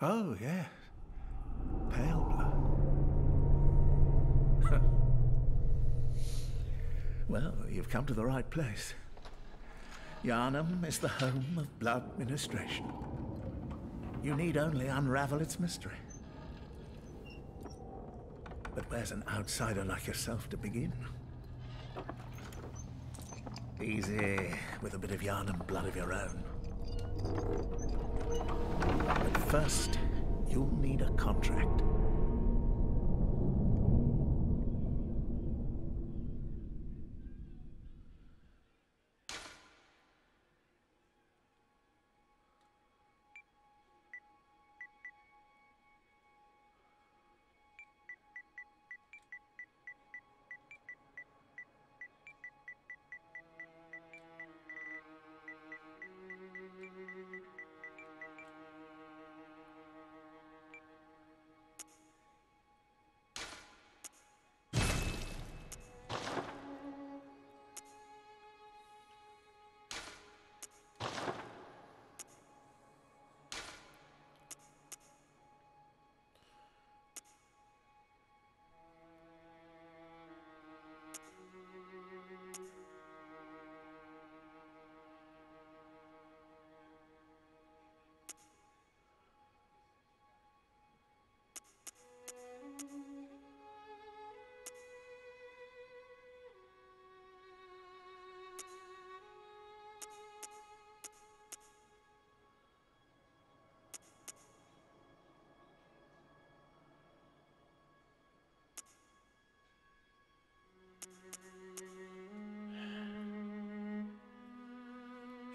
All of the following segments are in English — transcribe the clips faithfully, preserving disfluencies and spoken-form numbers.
Oh, yeah. Pale blood. Well, you've come to the right place. Yharnam is the home of blood ministration. You need only unravel its mystery. But where's an outsider like yourself to begin? Easy, with a bit of yarn and blood of your own. But first, you'll need a contract.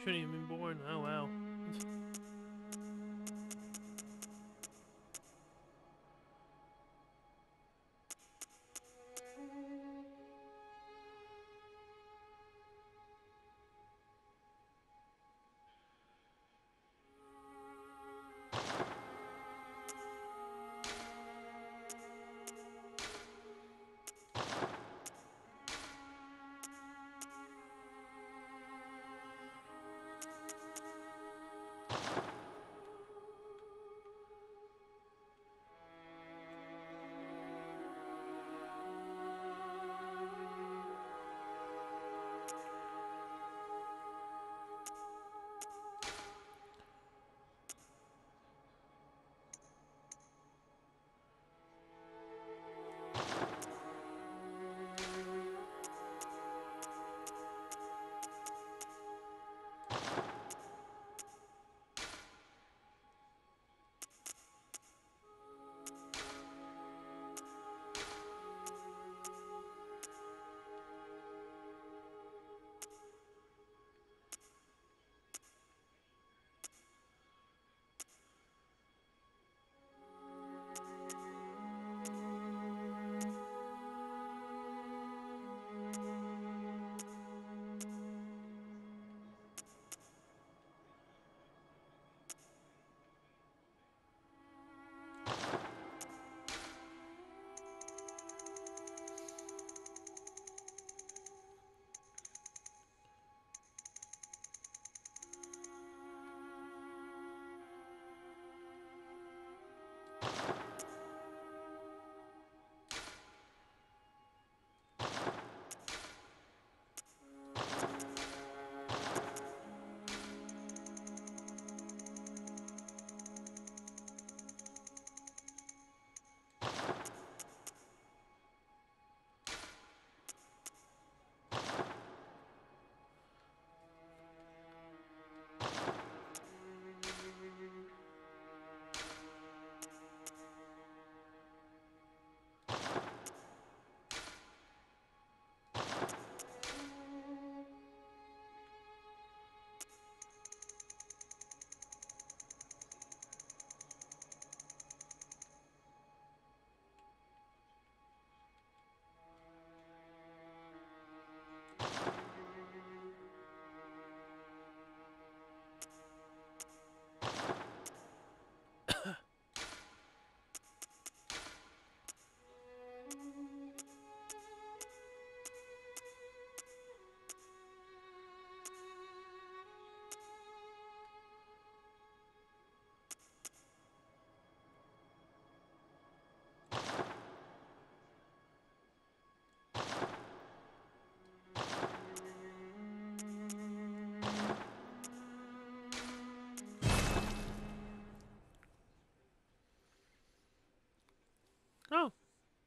Shouldn't even been born, oh wow.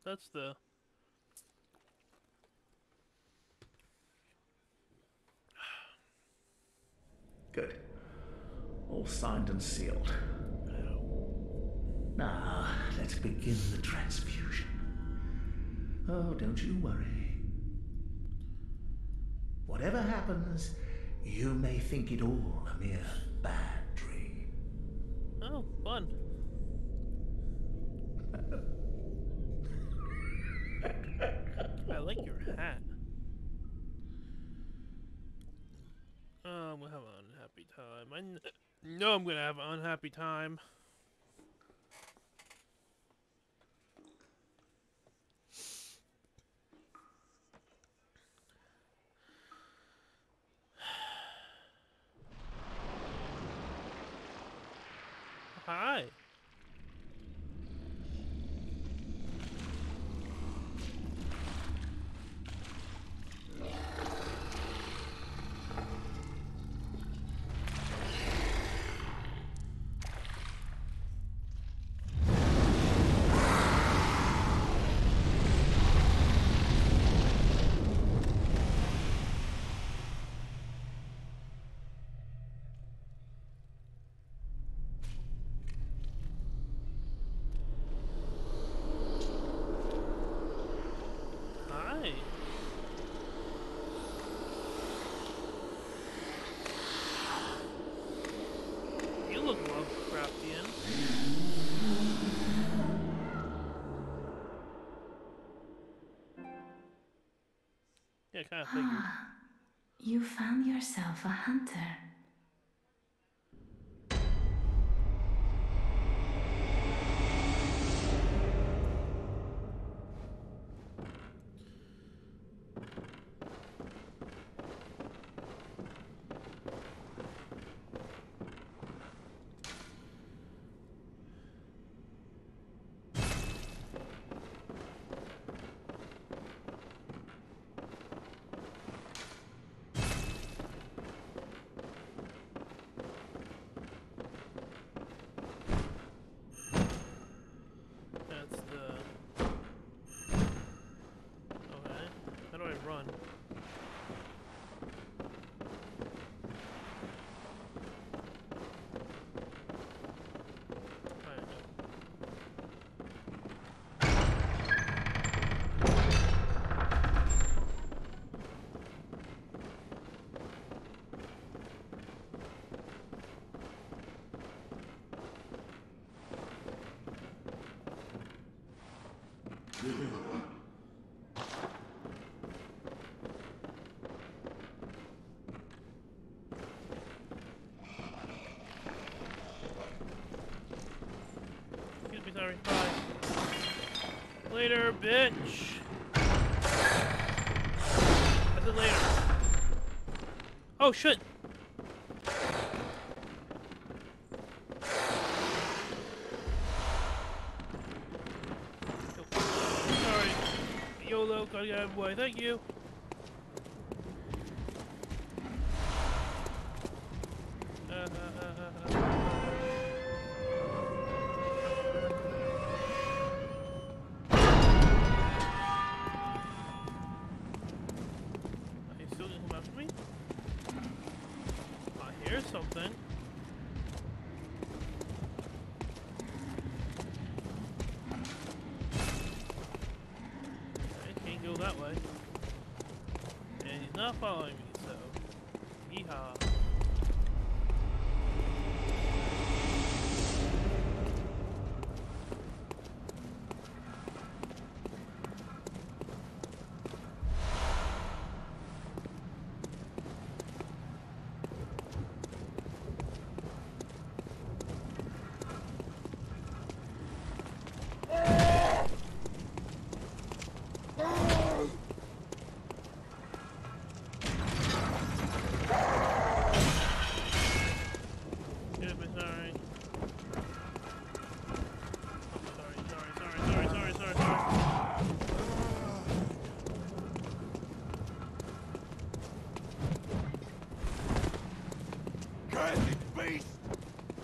That's the... Good. All signed and sealed. Now, let's begin the transfusion. Oh, don't you worry. Whatever happens, you may think it all a mere bad dream. Oh, fun. I like your hat. Um, we'll have an unhappy time. I kn know I'm gonna have an unhappy time. Hi. Yeah, kind of figured. Ah, you found yourself a hunter. Excuse me, sorry. Bye. Later, bitch. I said later. Oh shit. Yeah, boy, thank you. Uh, uh, uh, uh, uh. He still didn't come after me? I hear something.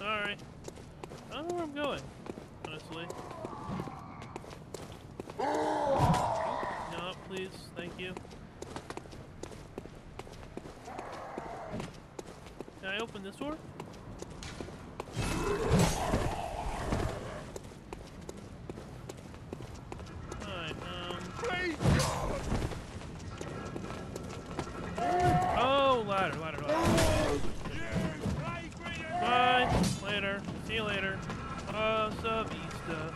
Alright. I don't know where I'm going, honestly. No, please, thank you. Can I open this door? Alright, um... Oh, ladder, ladder, ladder. Bye, later, see you later. Uh, sub Easter.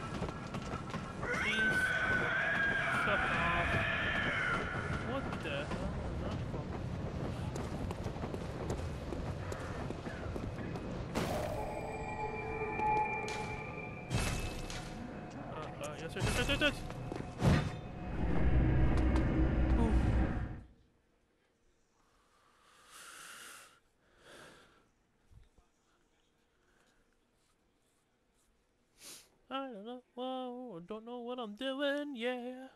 I don't know. Whoa, don't know what I'm doing. Yeah.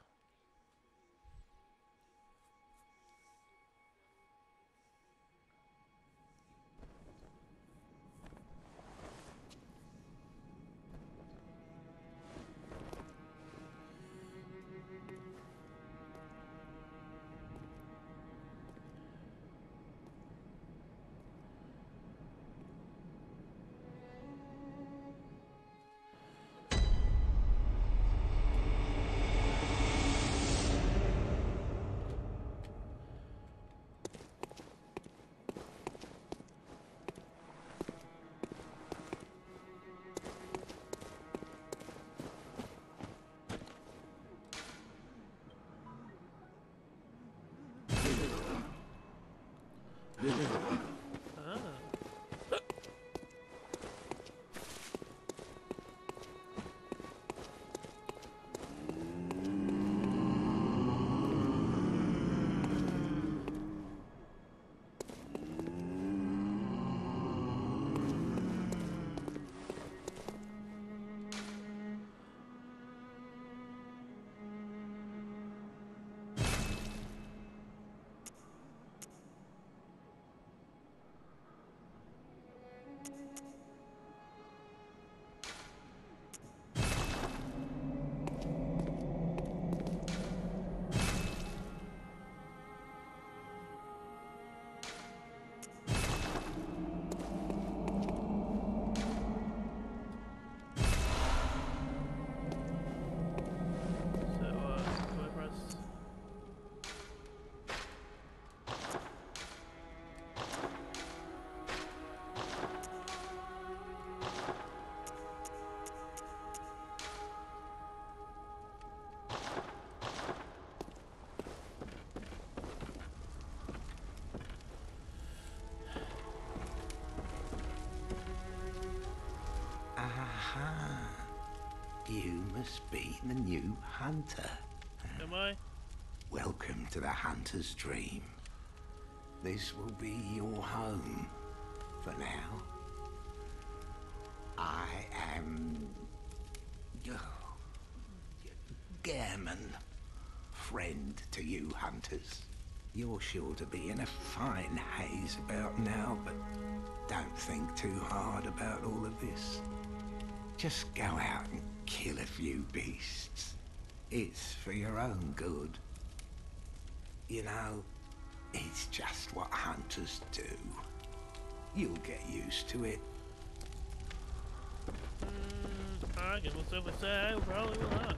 You must be the new hunter. Am I? Welcome to the hunter's dream. This will be your home for now. I am... Gehrman, friend to you hunters. You're sure to be in a fine haze about now, but don't think too hard about all of this. Just go out and kill a few beasts. It's for your own good. You know, it's just what hunters do. You'll get used to it. Mm, I guess what's over there, I probably will not.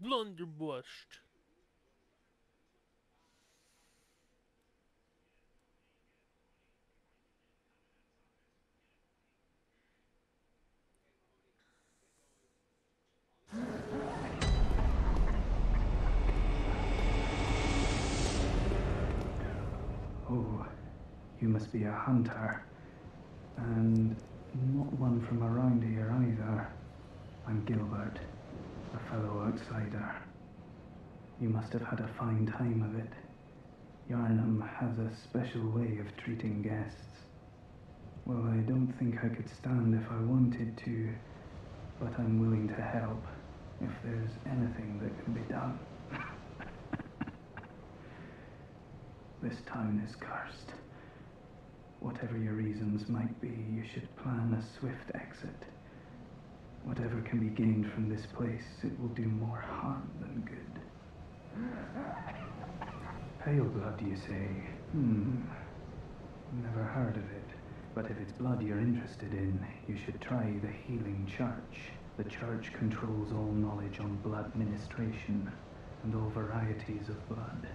Blunderbushed. You must be a hunter, and not one from around here either. I'm Gilbert, a fellow outsider. You must have had a fine time of it. Yharnam has a special way of treating guests. Well, I don't think I could stand if I wanted to, but I'm willing to help if there's anything that can be done. This town is cursed. Whatever your reasons might be, you should plan a swift exit. Whatever can be gained from this place, it will do more harm than good. Pale blood, you say? Hmm. Never heard of it. But if it's blood you're interested in, you should try the Healing Church. The church controls all knowledge on blood ministration and all varieties of blood.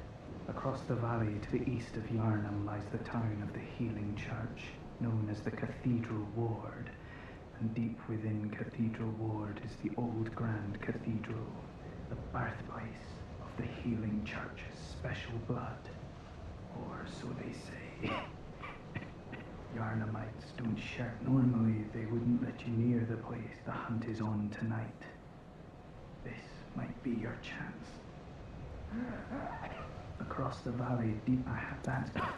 Across the valley to the east of Yharnam lies the town of the Healing Church, known as the Cathedral Ward. And deep within Cathedral Ward is the old Grand Cathedral, the birthplace of the Healing Church's special blood. Or so they say. Yharnamites don't shirk. Normally they wouldn't let you near the place the hunt is on tonight. This might be your chance. Across the valley, deep I have that.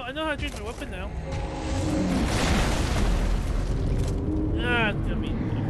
I know how to change my weapon now. Ah, I mean, I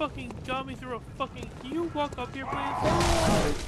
fucking got me through a fucking... Can you walk up here, please?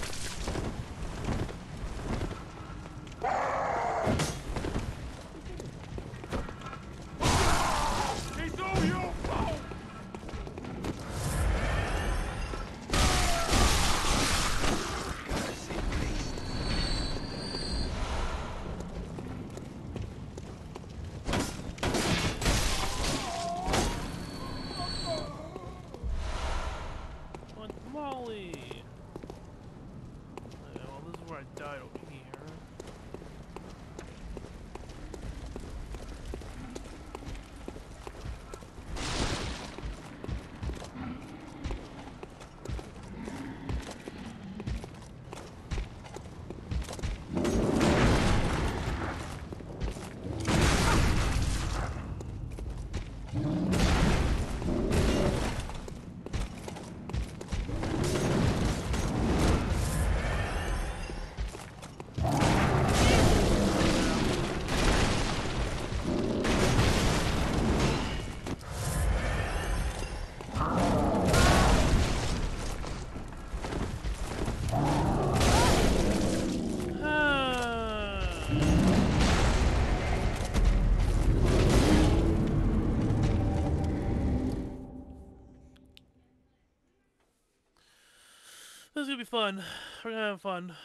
This is gonna be fun. We're gonna have fun.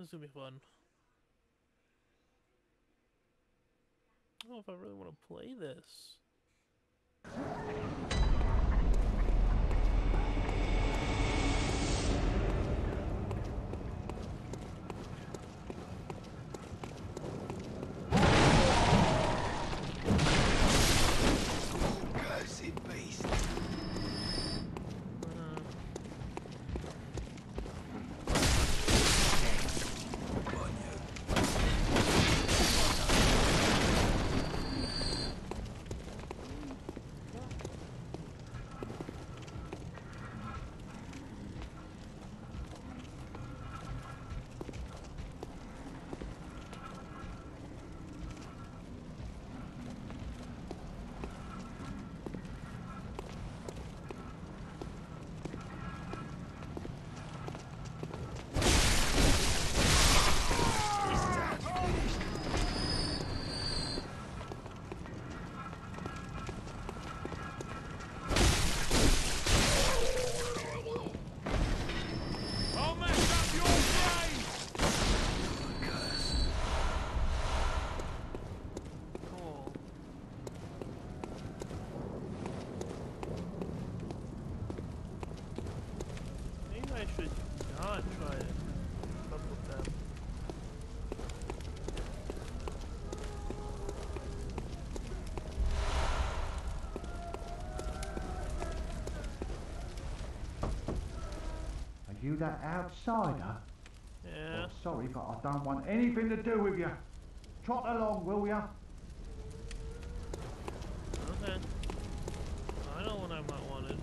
This is gonna be fun. I don't know if I really want to play this. You that outsider? Yeah. Oh, sorry, but I don't want anything to do with you. Trot along, will ya? Okay. I know what I might wanted.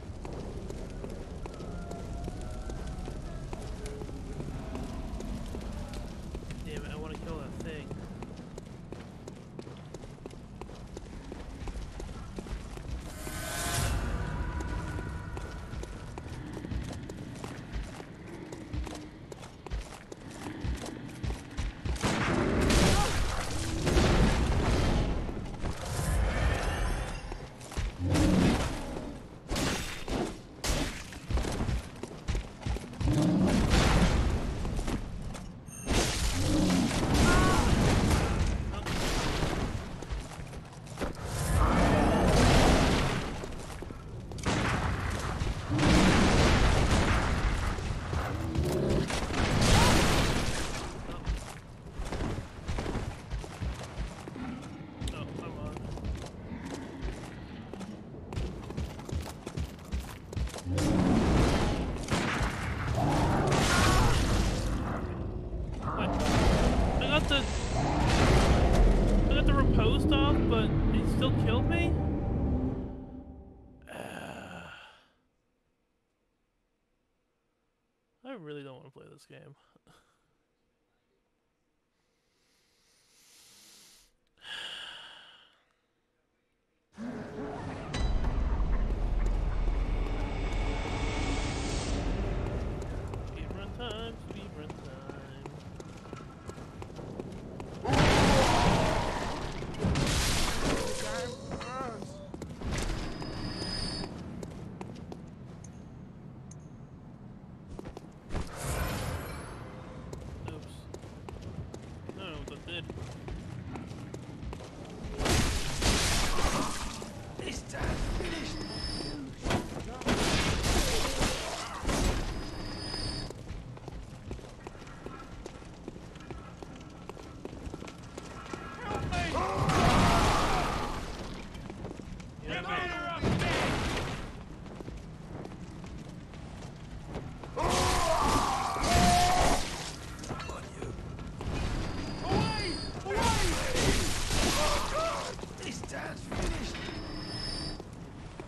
Damn it! I want to kill that thing. This game.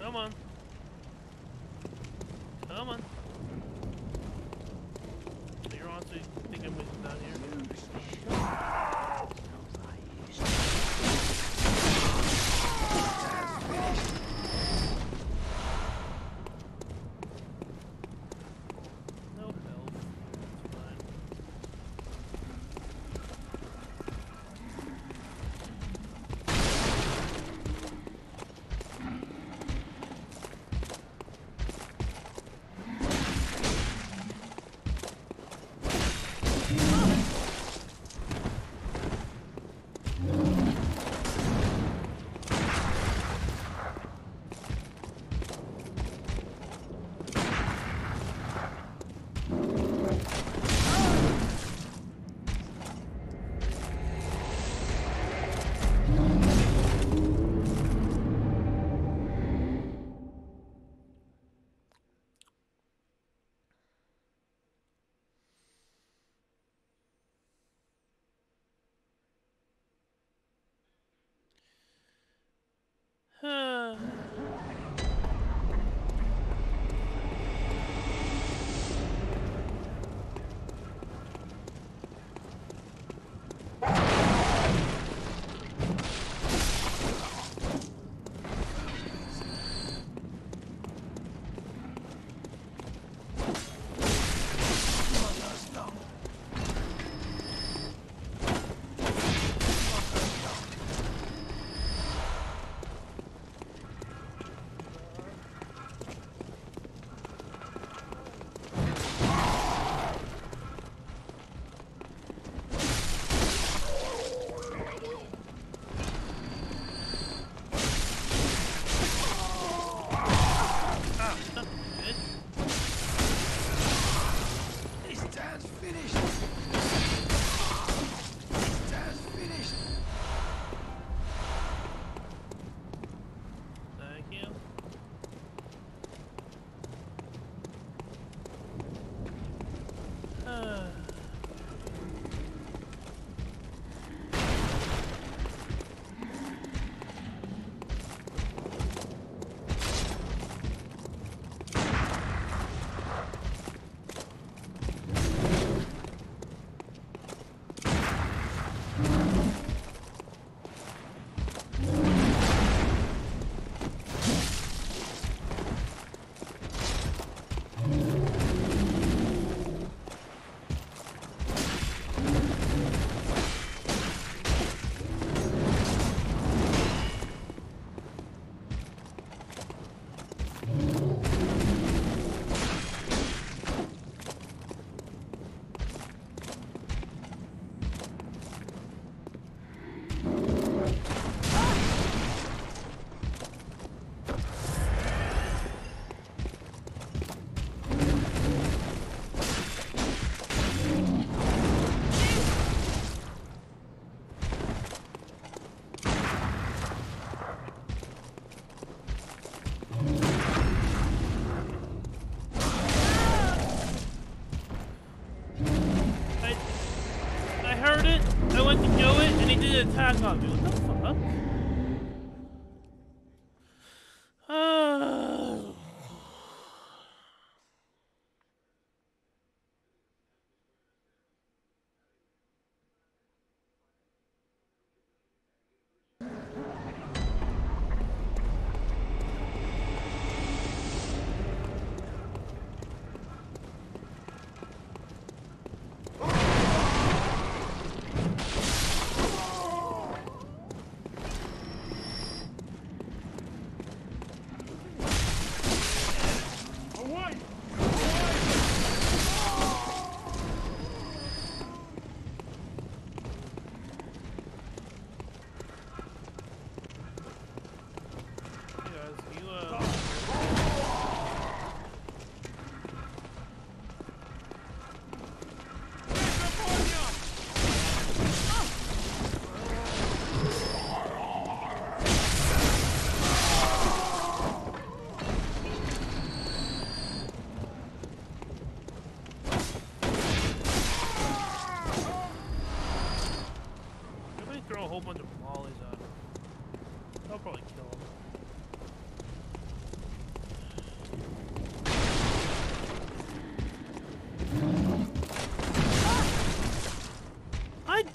Come on. Come on. So you're honestly thinking we should not here? Huh. Attack on me. What the fuck? Uh...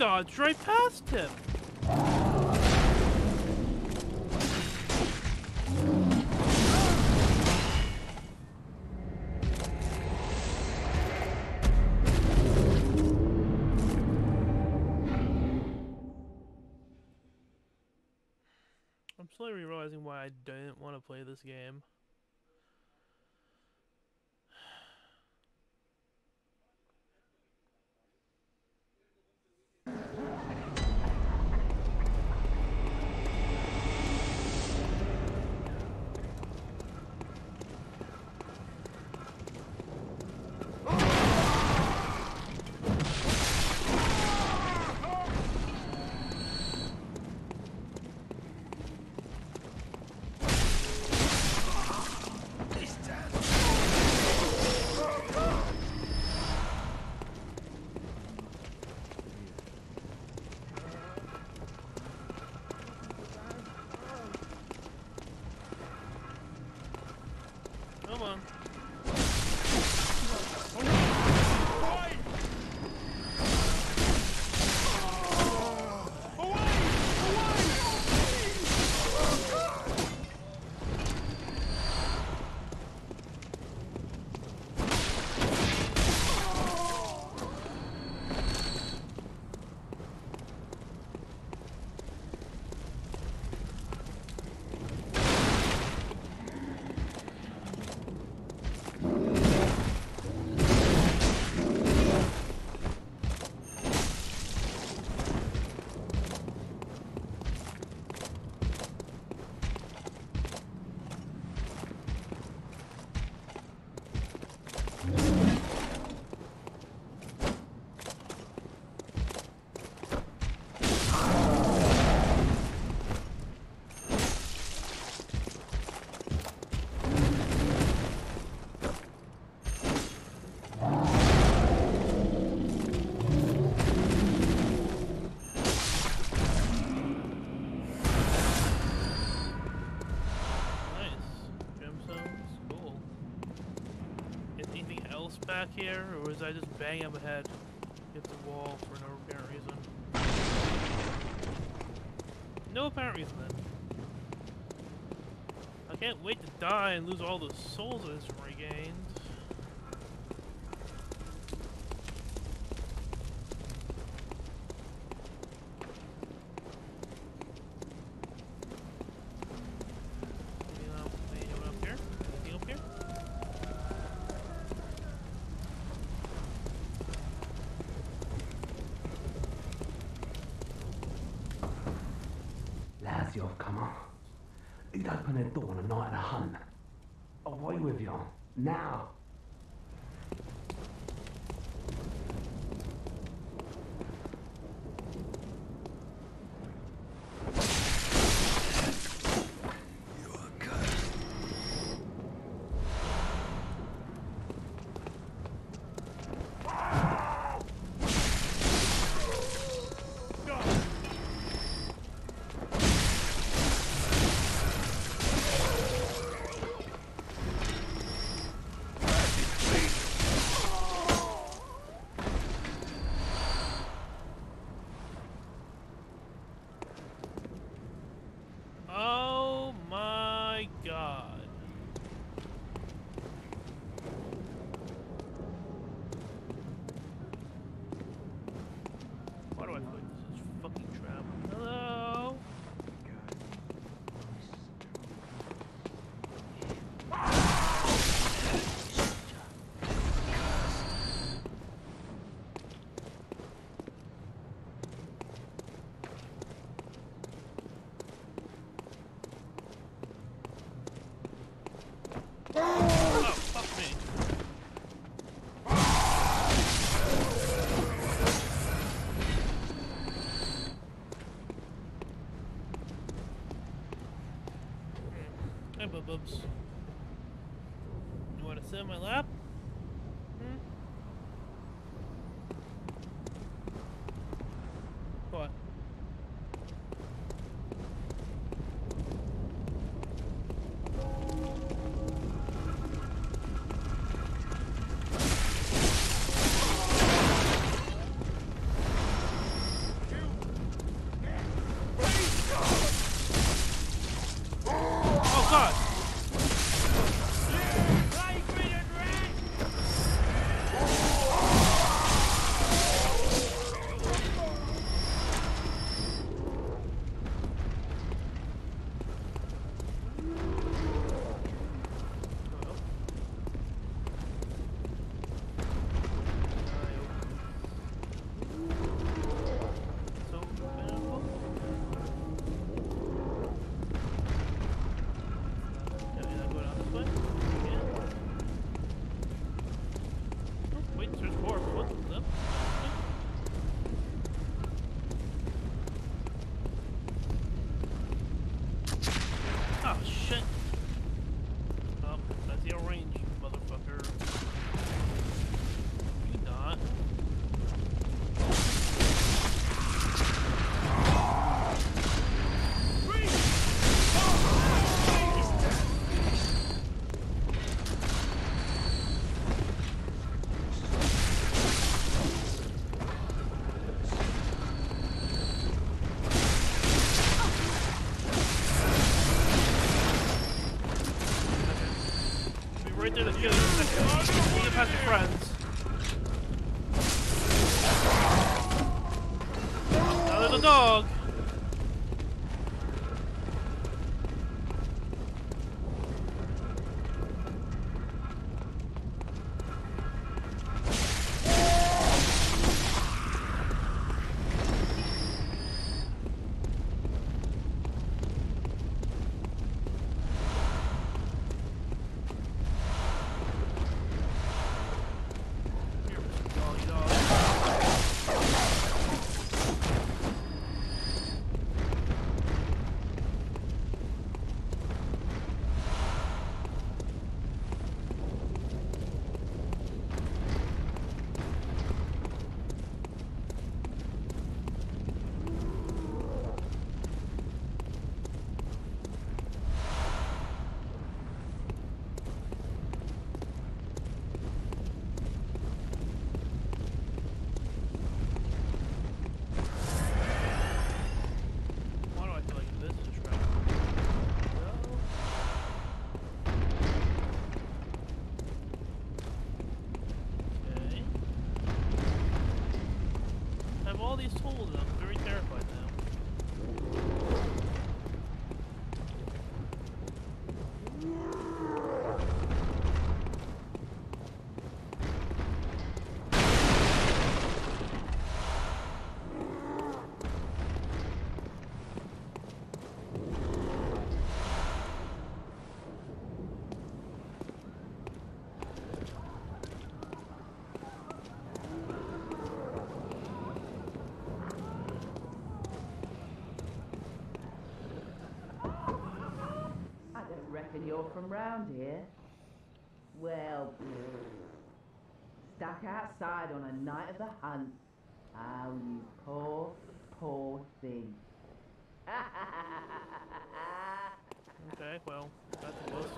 dodged right past him. I'm slowly realizing why I didn't want to play this game. Back here, or was I just banging up ahead against the wall for no apparent reason? No apparent reason then. I can't wait to die and lose all those souls I just regained. Now! Oops. You want to sit on my lap? Hmm? What? it. Oh, that's your range, motherfucker. You not. You're from round here. Well, stuck outside on a night of the hunt. Oh, you poor, poor thing. Okay, well, that's the worst.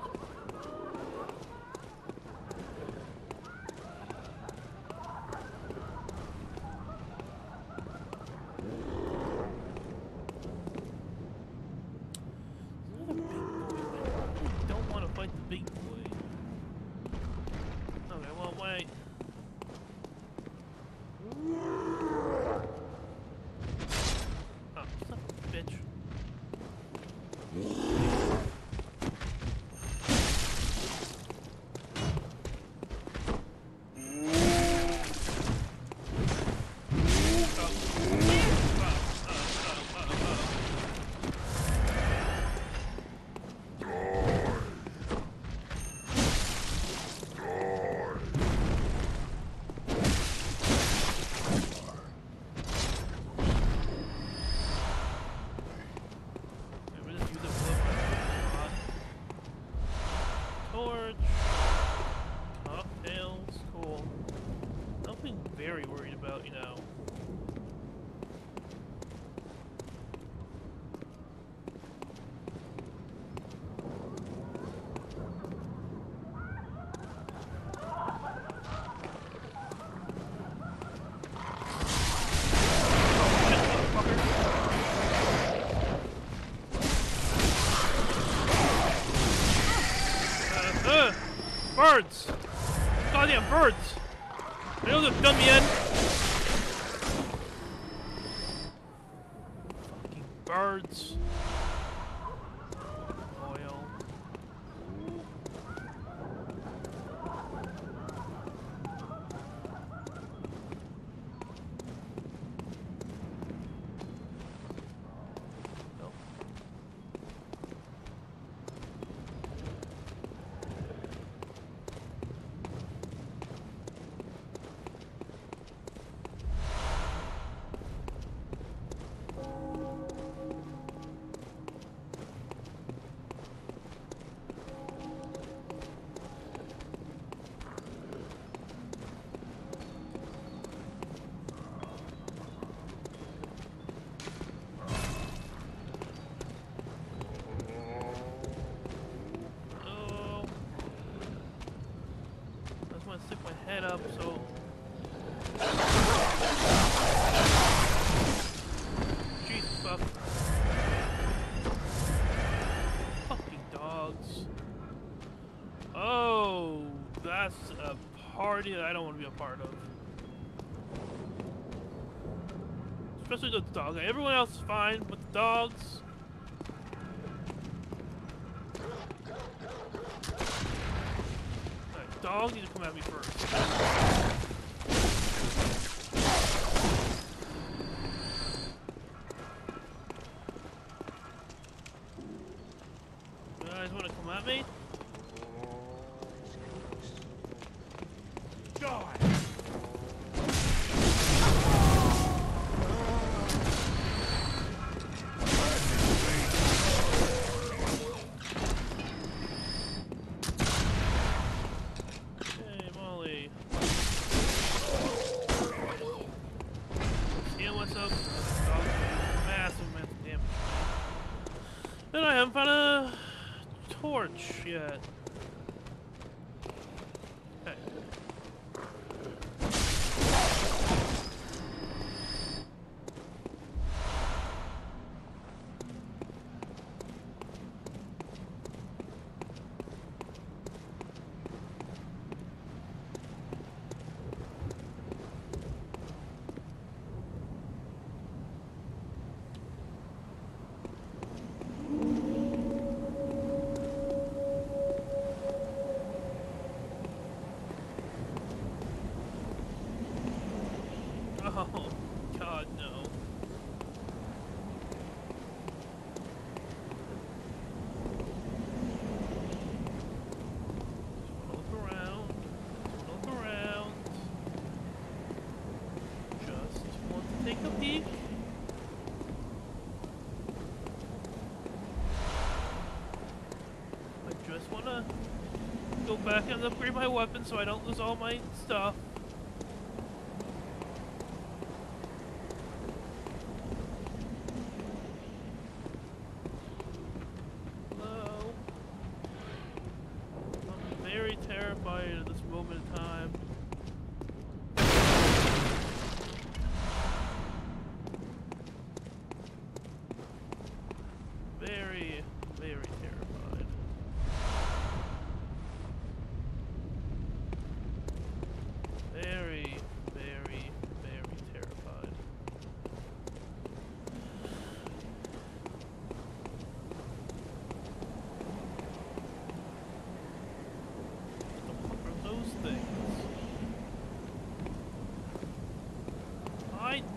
Birds! Goddamn birds! They don't have done me in! Fucking birds! Oil. up, so... Jesus fuck. Fucking dogs. Oh, that's a party that I don't want to be a part of. Especially the dogs. Everyone else is fine, but the dogs... Dogs need to come at me first. You guys want to come at me? God! Shit. Hey. Oh, God, no. Just want to go back and upgrade my weapon so I don't lose all my stuff.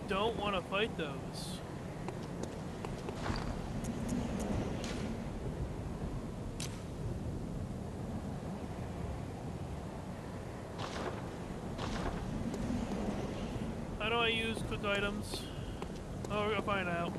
Don't want to fight those. How do I use quick items? Oh, we're gonna find out.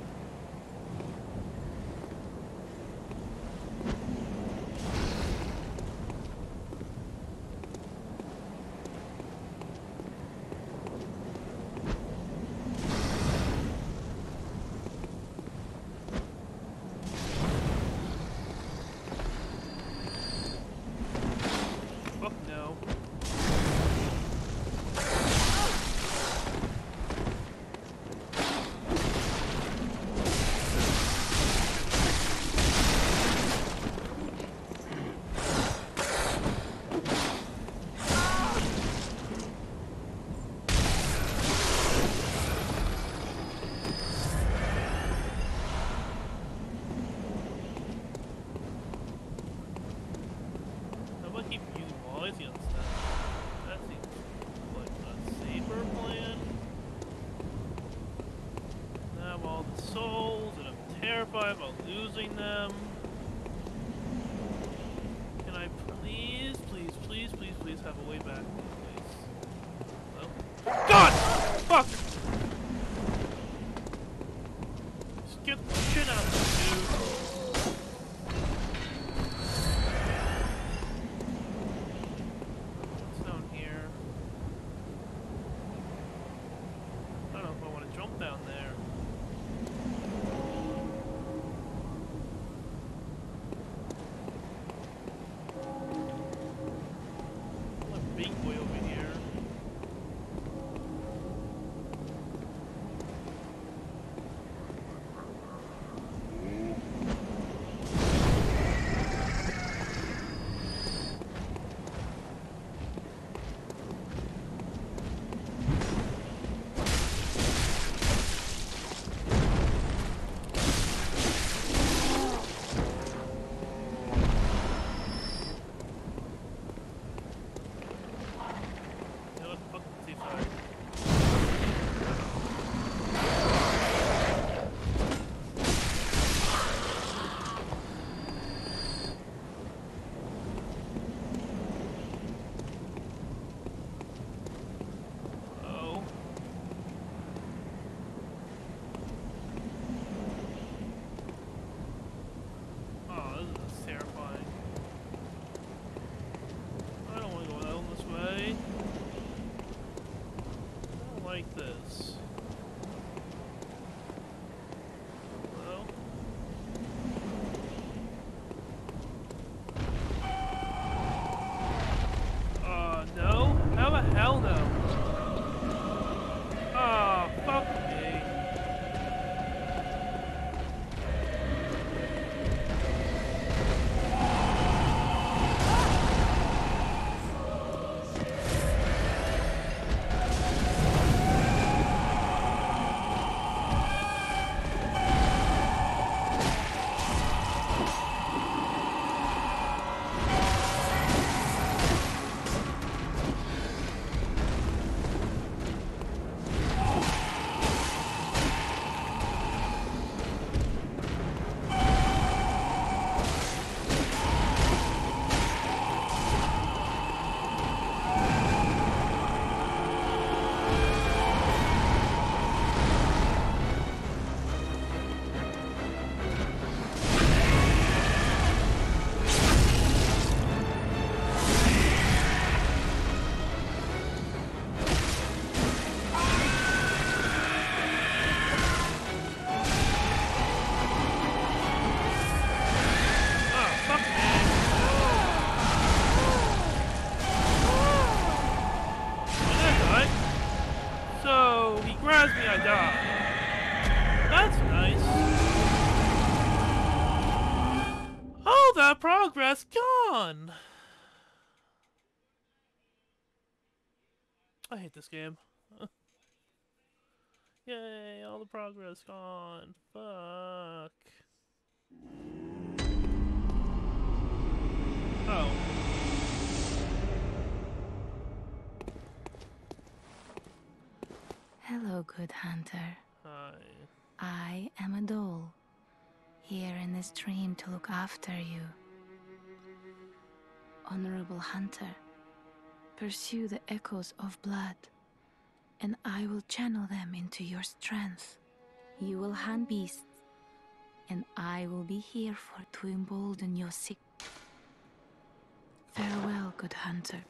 About losing them. Can I please, please, please, please, please have a way back, please? Oh. God! Fuck! Skip the shit out of this dude. What's down here? I don't know if I want to jump down there. Progress gone! I hate this game. Yay, all the progress gone. Fuck. Oh. Hello, good hunter. Hi. I am a doll, here in this dream to look after you. Honorable hunter, pursue the echoes of blood, and I will channel them into your strength. You will hunt beasts, and I will be here for to embolden your sick. Farewell, good hunter.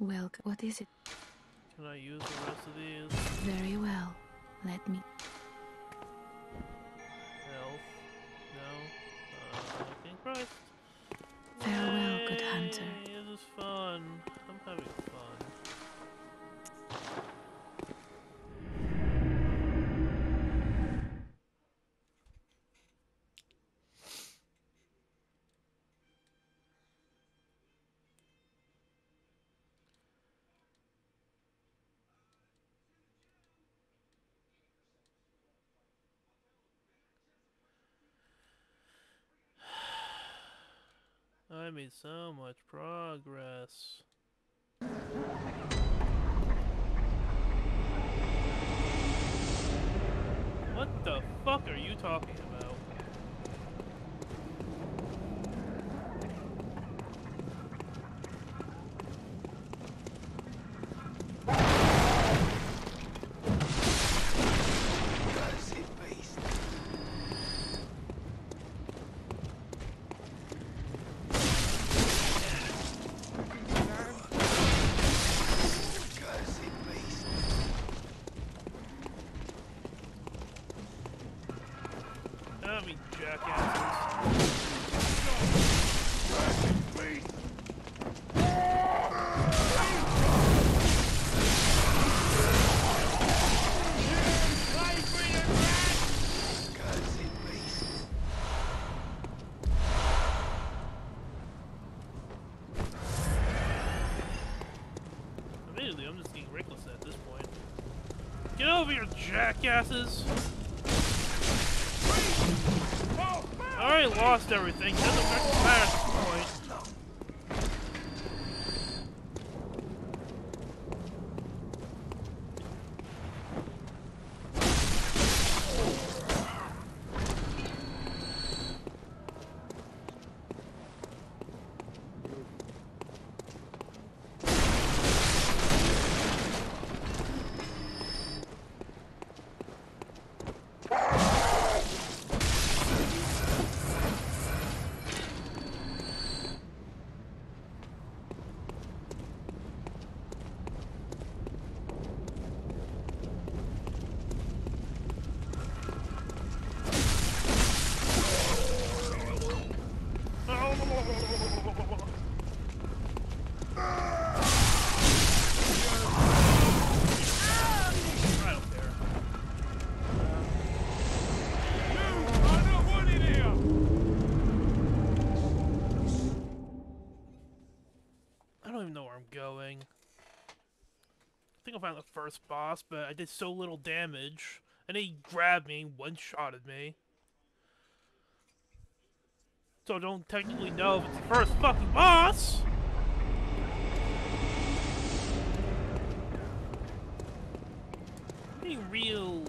Welcome. What is it? Can I use the rest of these? Very well. Let me. Health. No. Uh, fucking Christ. Farewell, yay, good hunter. This is fun. I'm having fun. I made so much progress. What the fuck are you talking about? Jackasses. I already lost everything. Doesn't matter at this point. The first boss, but I did so little damage, and he grabbed me, one-shotted me. So I don't technically know if it's the first fucking boss. any real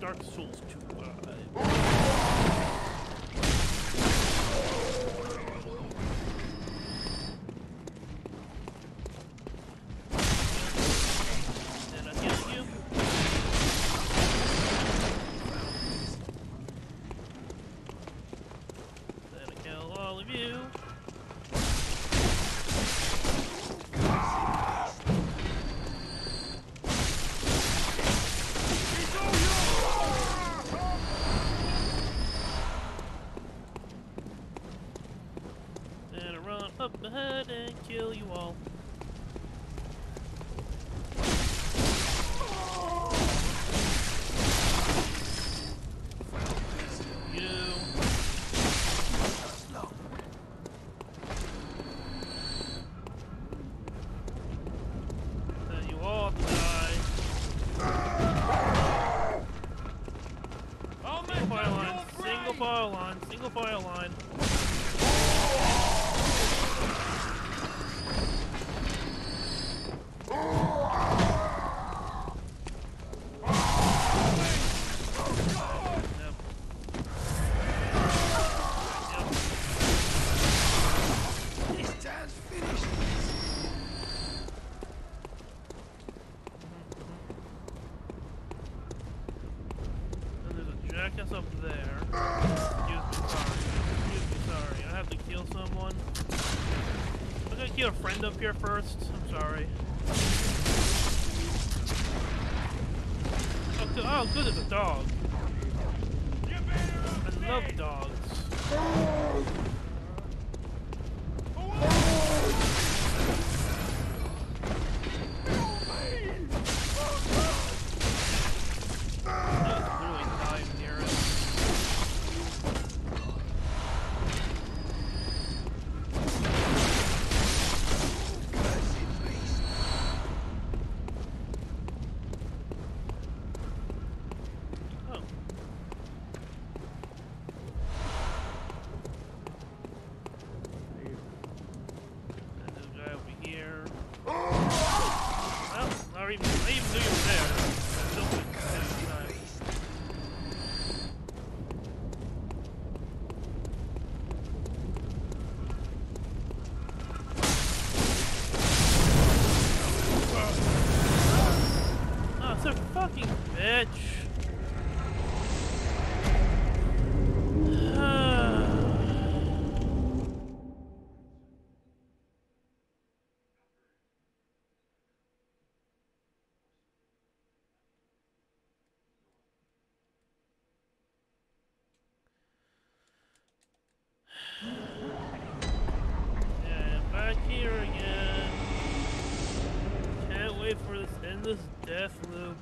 Dark Souls two vibe. Up here first. I'm sorry. Oh, good, oh, good as a dog. I love dogs. This death loop.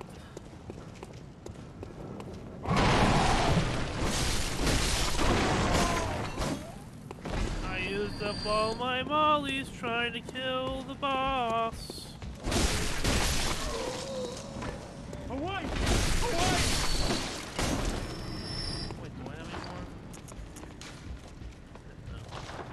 I used up all my mollies trying to kill the boss. Away! Away! Wait, do I have any more? No, of course not.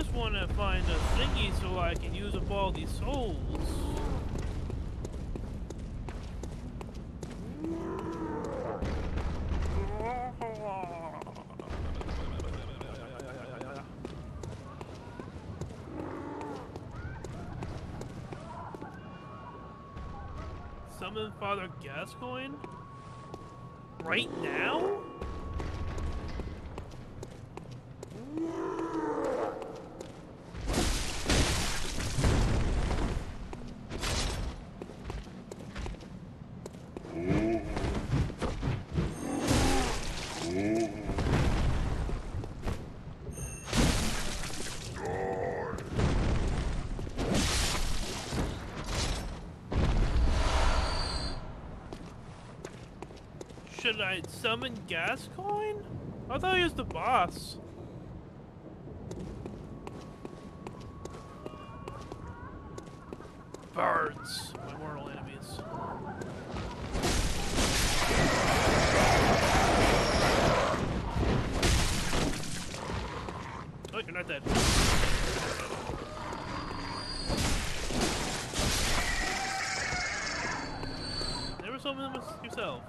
I want to find a thingy so I can use up all these souls. Summon Father Gascoigne? Right now? Should I summon Gascoigne? I thought he was the boss. Birds, my mortal enemies. Oh, you're not dead. Never summon them yourself.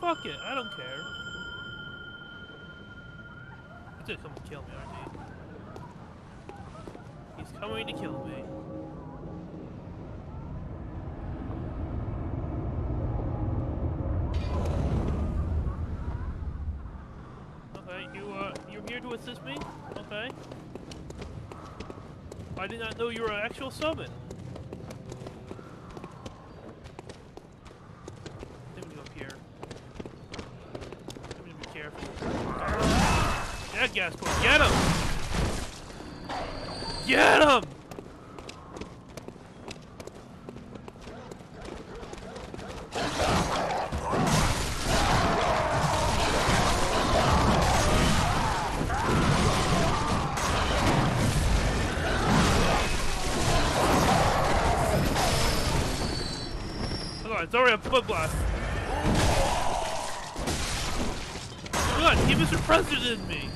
Fuck it, I don't care. He's gonna come and kill me, aren't he? He's coming to kill me. Okay, you, uh, you're here to assist me? Okay. I did not know you were an actual summon. Gascoigne, get him! Get him! Hold on, it's already a foot blast. Come on, keep Mister President in me.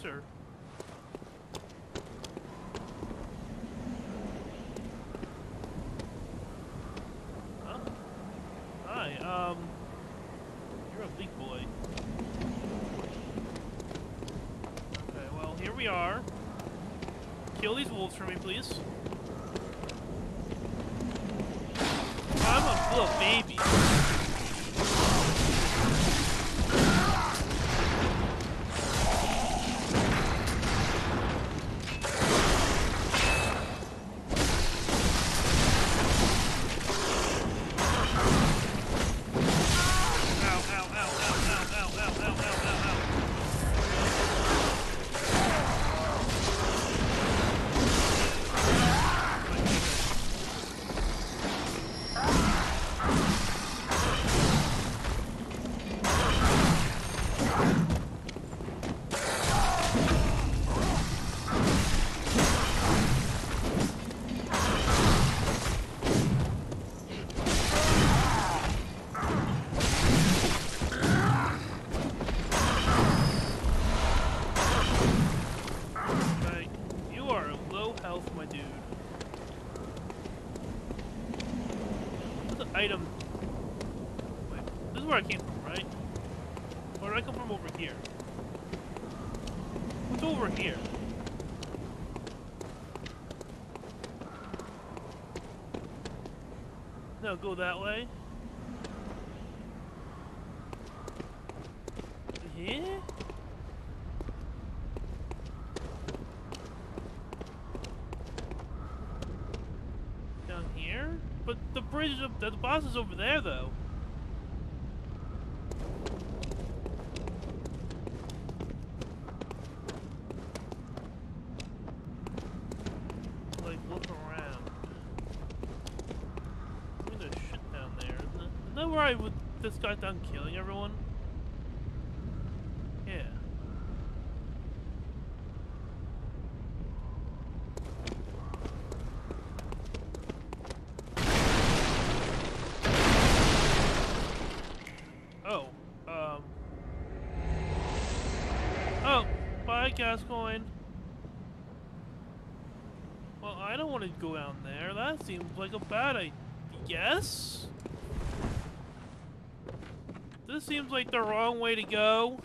Sir. Huh? Hi, um... you're a big boy. Okay, well, here we are. Kill these wolves for me, please. I'm a little baby. item. Wait, this is where I came from, right? Or did I come from over here? What's over here? Now go that way. Yeah? Down here? But the bridge, the boss is over there though. Like, look around. I mean, there's shit down there, isn't it? Isn't that where I would, this guy done killing everyone? Gascoigne. Well, I don't want to go down there. That seems like a bad idea. Yes? This seems like the wrong way to go.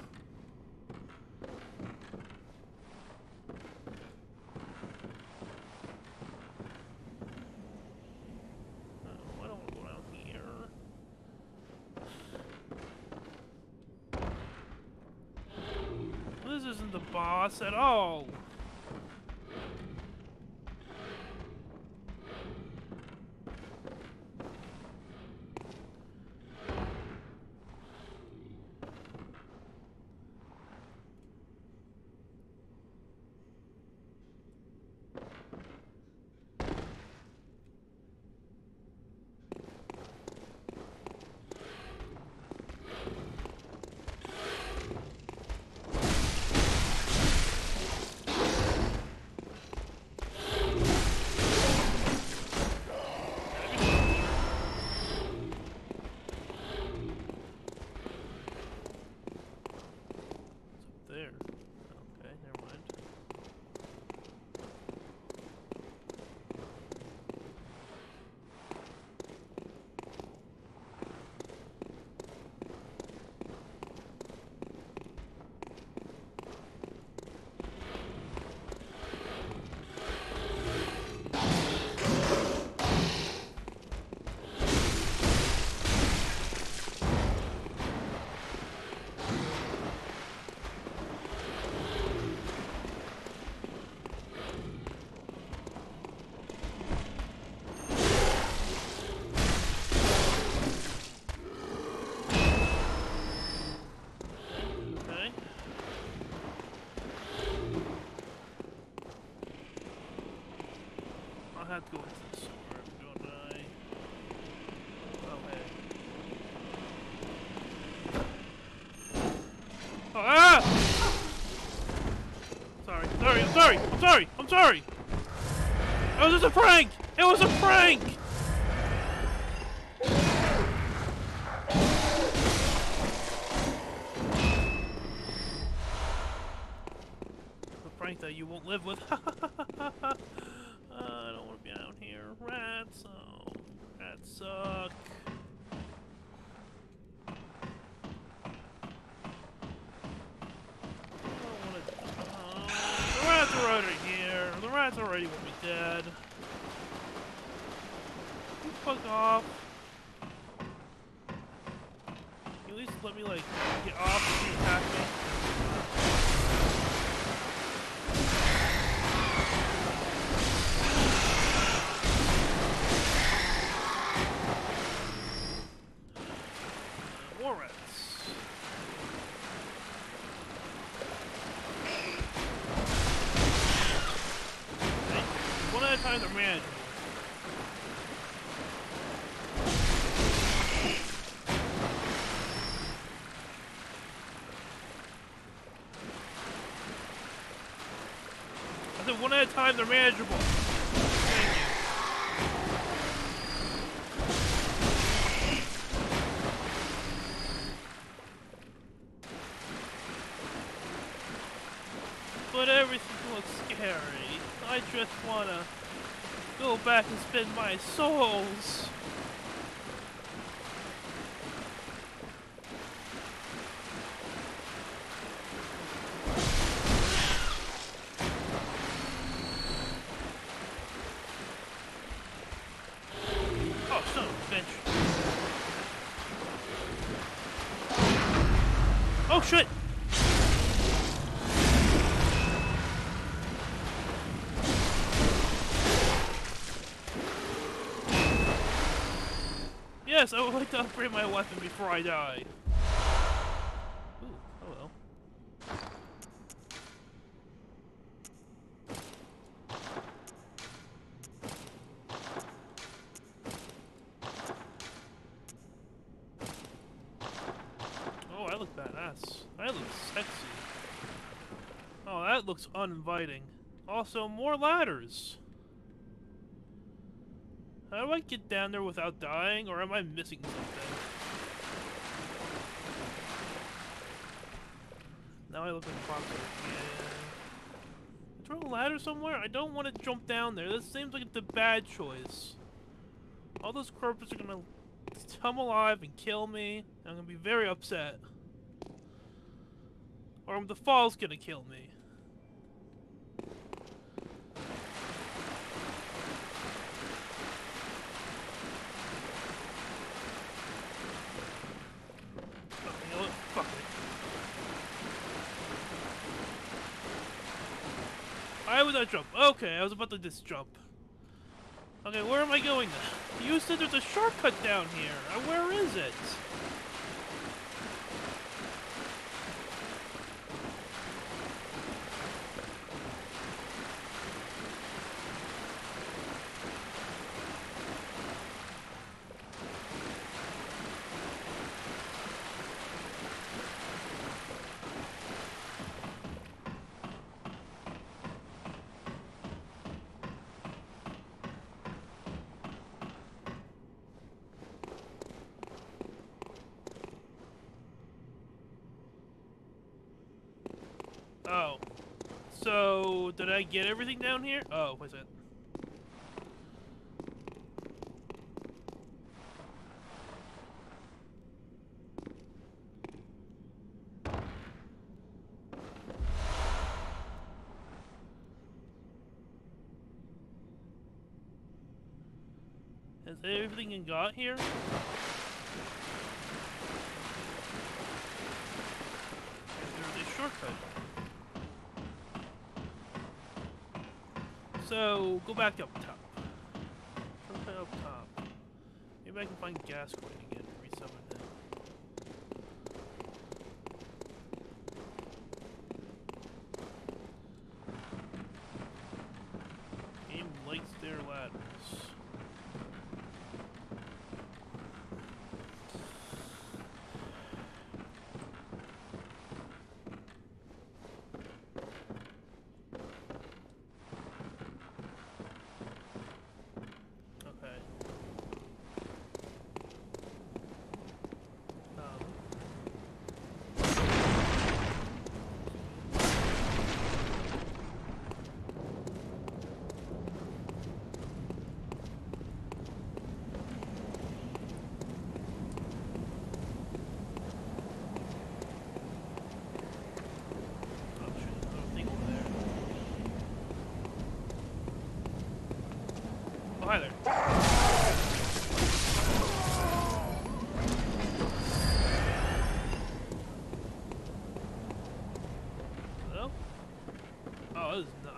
At all. I have to go into the sewer, don't I? Oh, hey. Ah! Sorry, sorry, I'm sorry, I'm sorry, I'm sorry! It was just a prank! It was a prank! A prank that you won't live with. Rats, oh, rats suck. I don't want to. Oh, the rats are already here. The rats already want me dead. You fuck off. You at least let me, like, get off and attack me. One at a time, they're manageable. But everything looks scary. I just wanna go back and spend my souls. shit! Yes, I would like to upgrade my weapon before I die. Ooh, oh well. Oh, I look badass. I look sexy. Oh, that looks uninviting. Also, more ladders. How do I get down there without dying, or am I missing something? Now I look like proper. Is there a ladder somewhere? I don't want to jump down there. This seems like it's a bad choice. All those corpses are going to come alive and kill me, and I'm going to be very upset. Or the fall's going to kill me. I was not jump. Okay, I was about to just jump. Okay, where am I going now? You said there's a shortcut down here. Where is it? Oh, so did I get everything down here? Oh, wait a second. Is everything you got here? There's a shortcut. So, go back up top. Something up top. Maybe I can find Gascoigne again and resummon them. Game lights their ladders.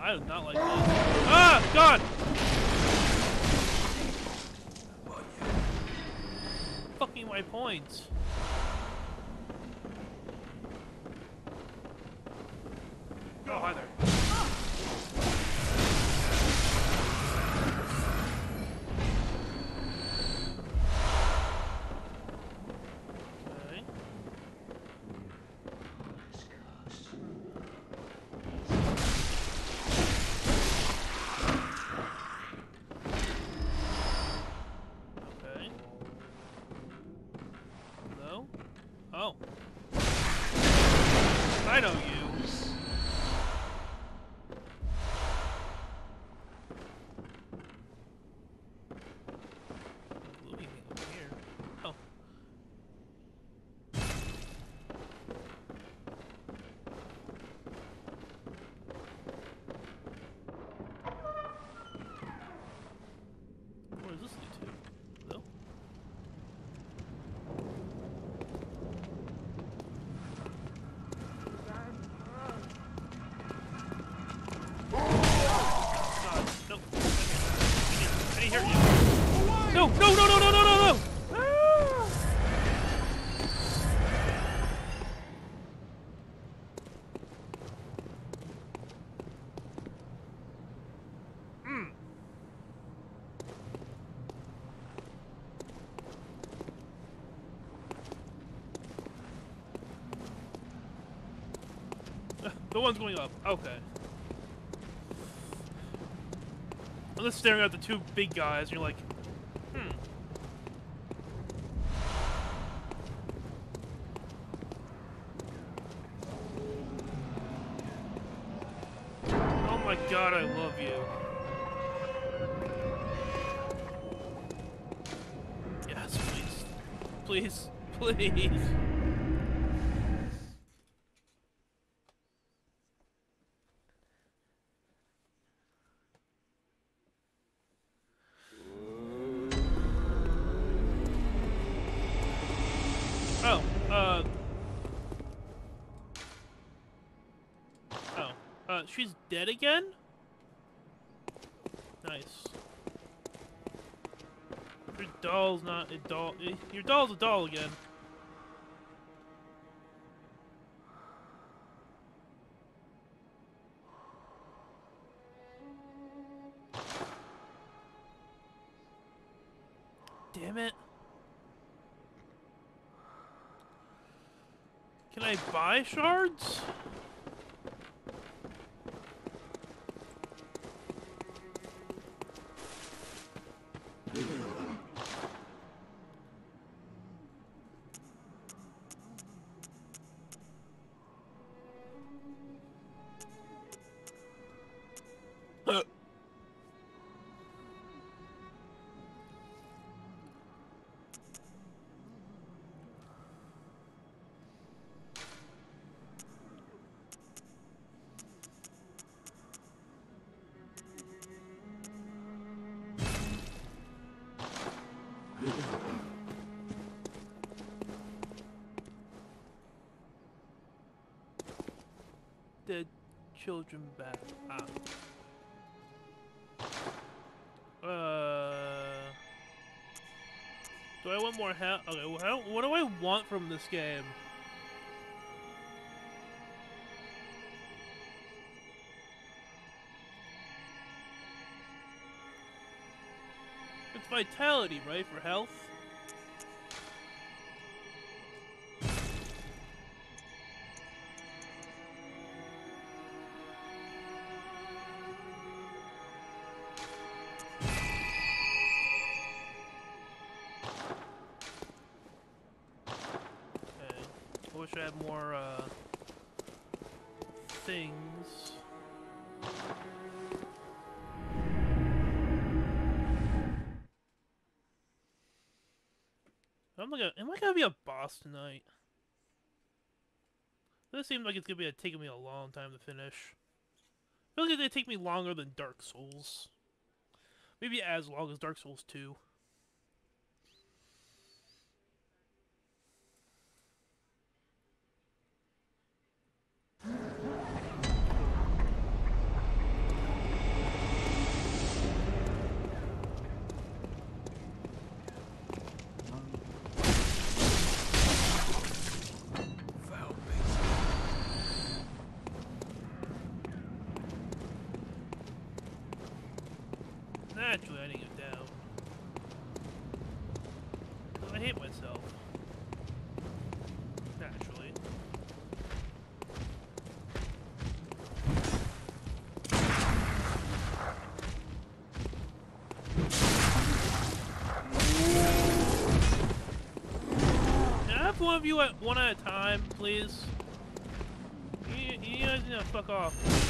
I do not like this. Ah! God! Fucking my points. Go oh, hi there. The one's going up. Okay. I'm just staring at the two big guys, and you're like, hmm. Oh my god, I love you. Yes, please. Please, please. She's dead again? Nice. Your doll's not a doll. Your doll's a doll again. Damn it. Can I buy shards? Children back. Ah. Uh. Do I want more help? Okay. Well, how, what do I want from this game? It's vitality, right? For health. More uh, things. I'm gonna. Am I gonna be a boss tonight? This seems like it's gonna be a, taking me a long time to finish. I feel like they take me longer than Dark Souls. Maybe as long as Dark Souls two. One of you at one at a time, please. You, you guys need to fuck off.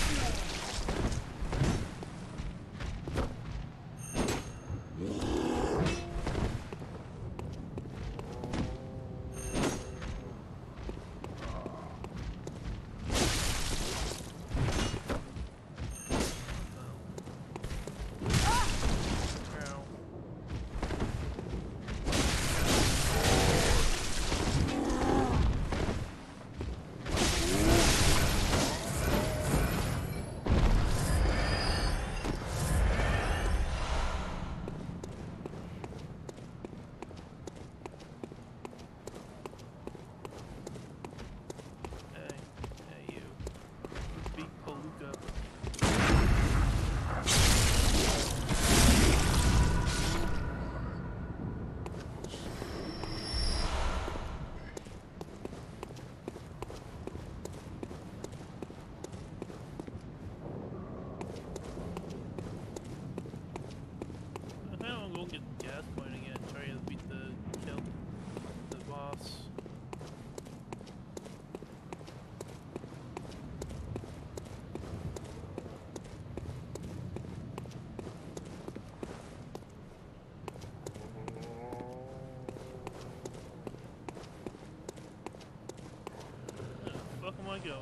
going.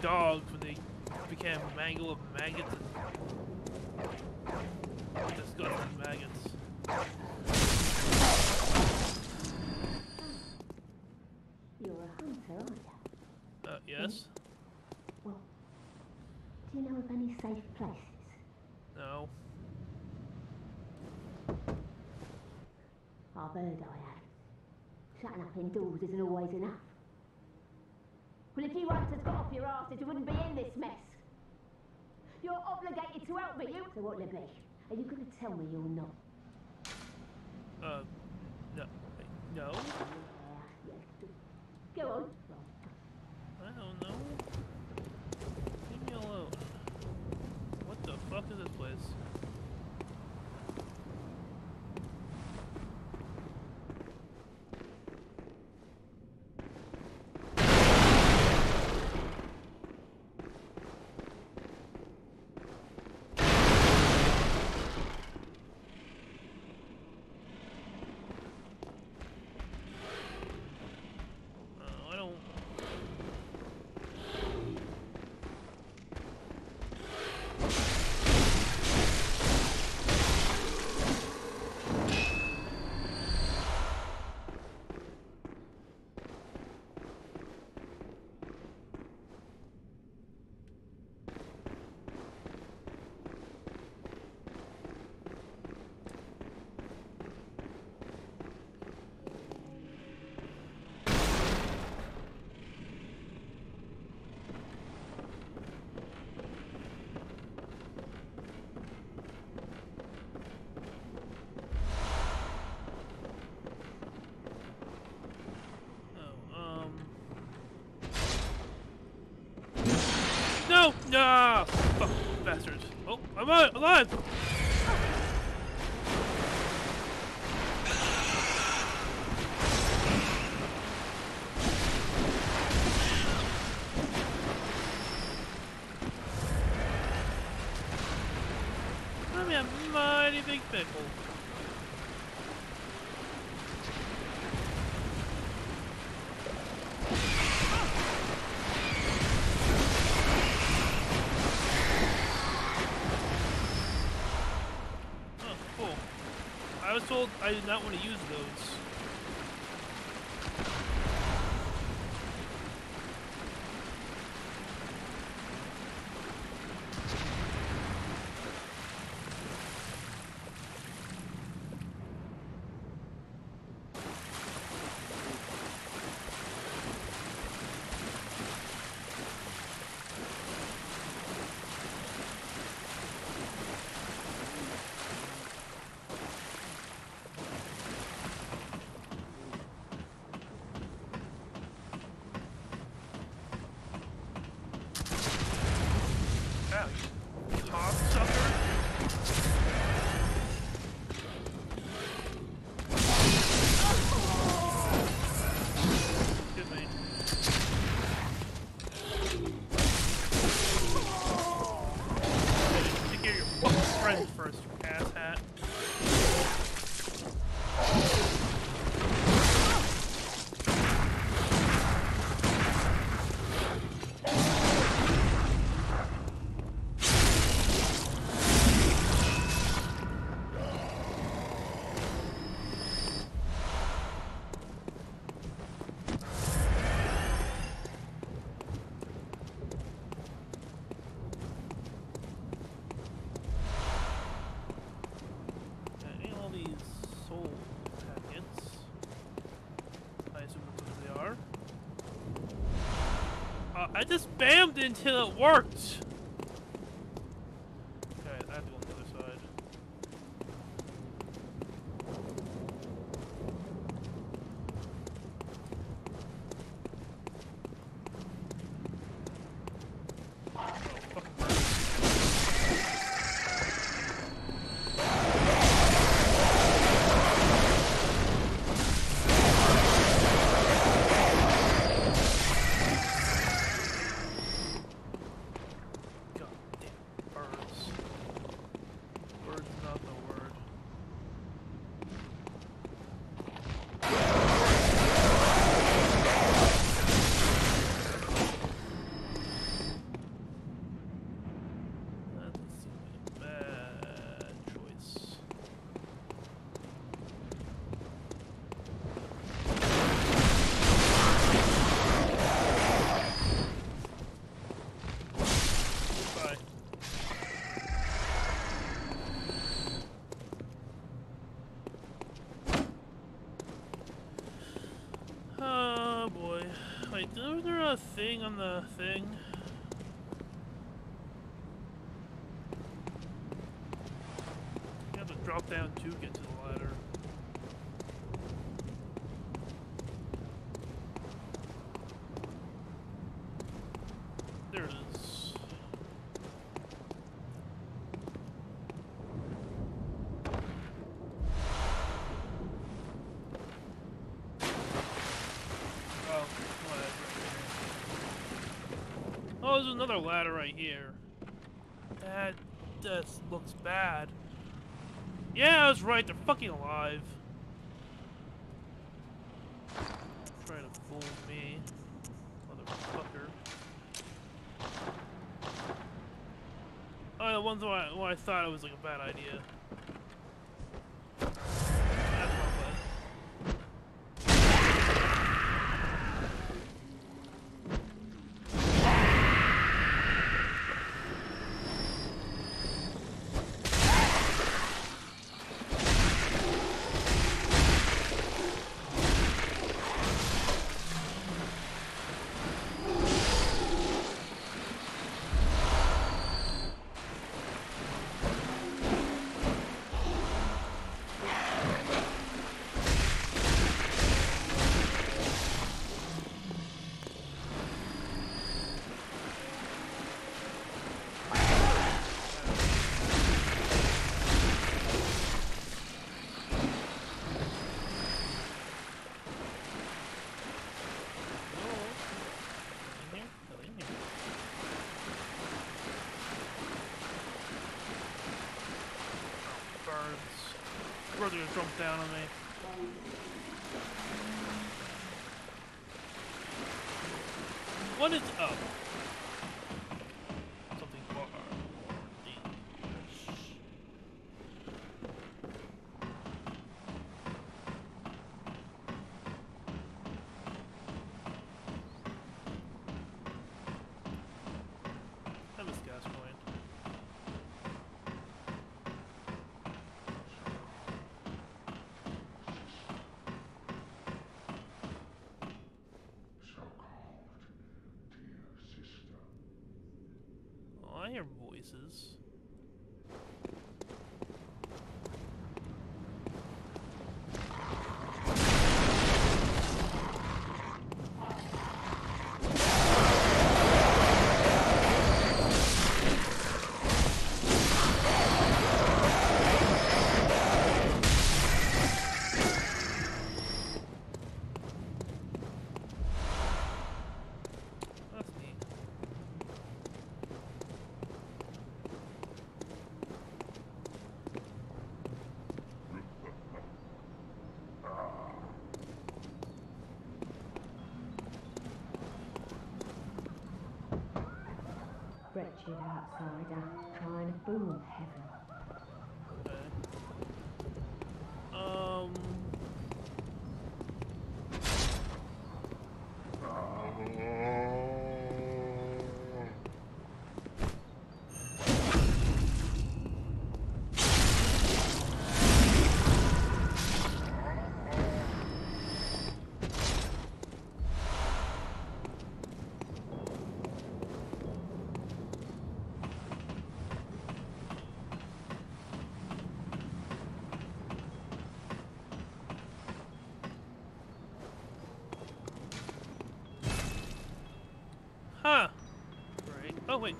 Dogs when they became a mangle of maggots and disgusting maggots. You're a hunter, aren't you? Uh, yes. Well, do you know of any safe places? No. I've heard I have. Shutting up indoors isn't always enough. Well, if you hunters got off your asses, you wouldn't be in this mess. You're obligated to help me, you... So what, Libby? Are you going to tell me you're not? Uh, no. No? Yeah, yeah. Go on. I don't know. Leave me alone. What the fuck is this place? Ah, fuck, bastards. Oh, I'm alive! I'm in a mighty big pickle. I was told I did not want to use those. I just bammed it until it worked! Alright, I have to go on the other side. Thing on the thing. You have to drop down to get to the ladder. There it is. Oh, whatever. Oh, there's another ladder right here. That just looks bad. Yeah, I was right. They're fucking alive. Trying to fool me, motherfucker. Oh, the ones where I, where I thought it was like a bad idea. They're gonna jump down on me. What is up? Something more. That was Gascoigne. Voices. Wretched outsider, trying to fool heaven. Okay. Um. Aha! Right. Oh, wait.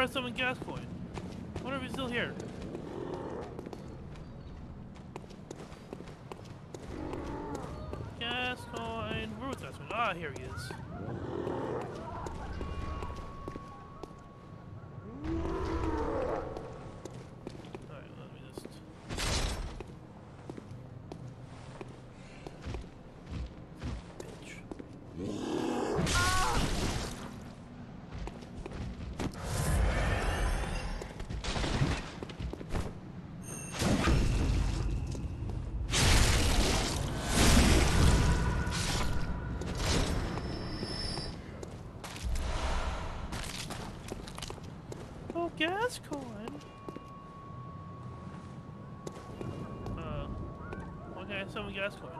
I summoned Gascoigne. I wonder if he's still here. Gascoigne. Where was Gascoigne? Ah, here he is. Gascoigne? Uh, why can't I summon Gascoigne?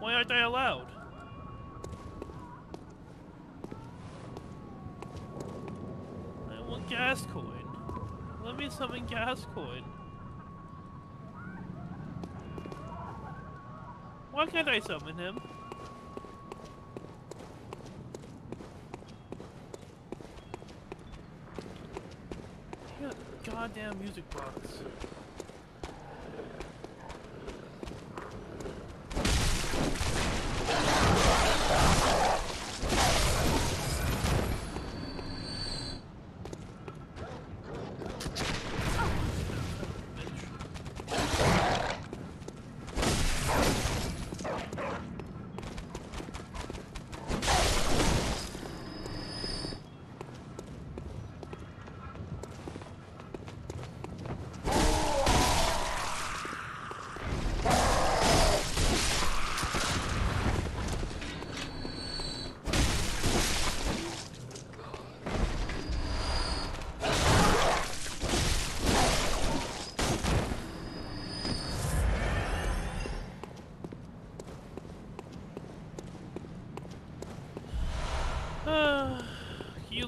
Why aren't I allowed? I want Gascoigne. Let me summon Gascoigne. Why can't I summon him? Goddamn music box.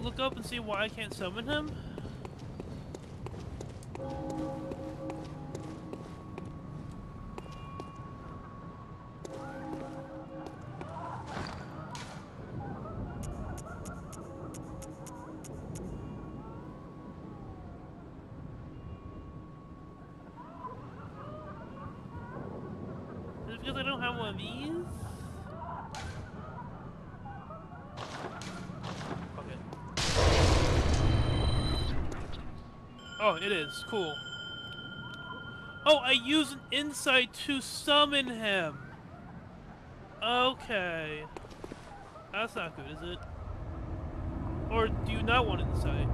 Look up and see why I can't summon him? Is it because I don't have one of these? Oh, it is. Cool. Oh, I use an insight to summon him. Okay. That's not good, is it? Or do you not want insight?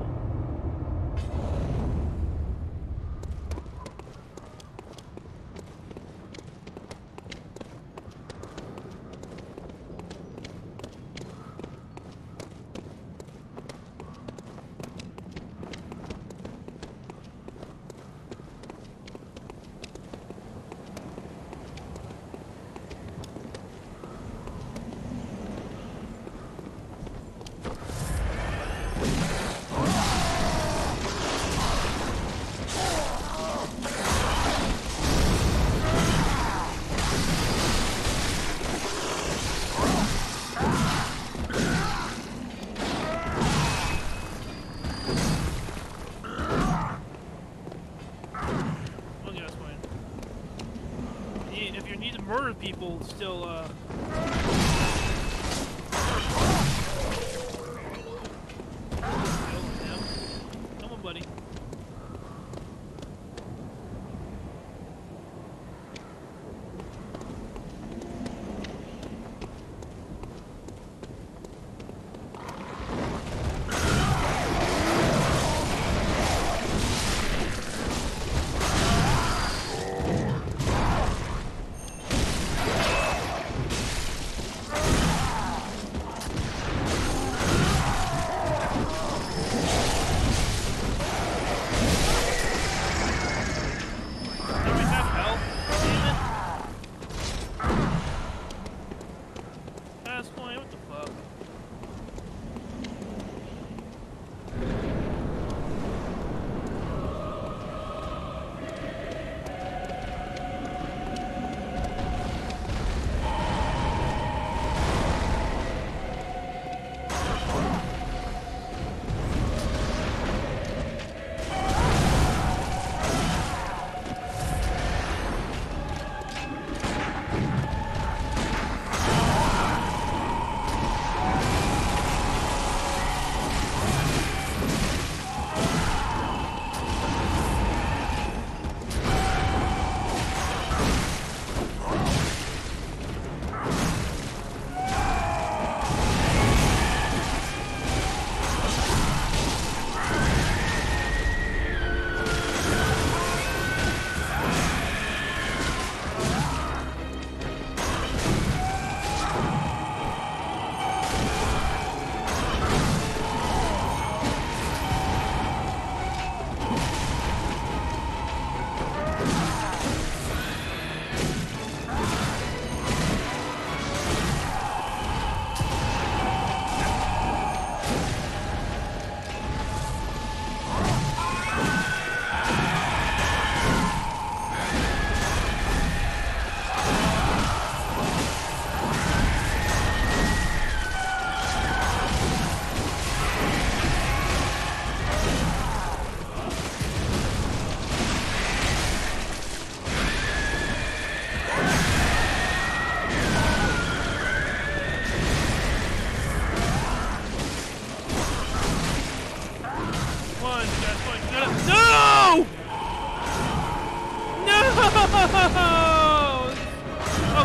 People still, uh... come on, buddy.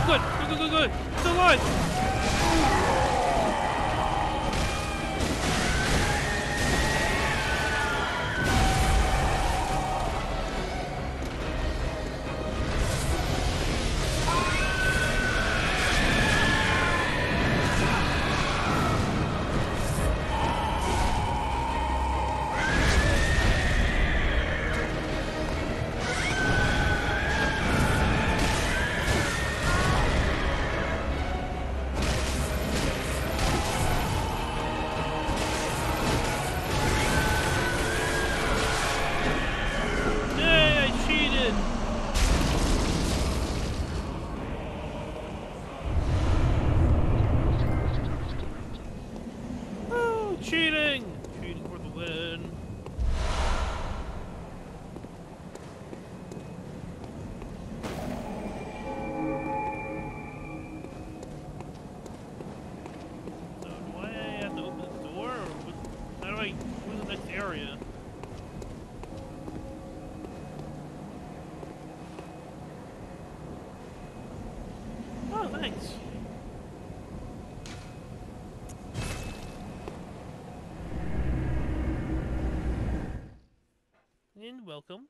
Good, good, good, good, good. It's alive. Welcome.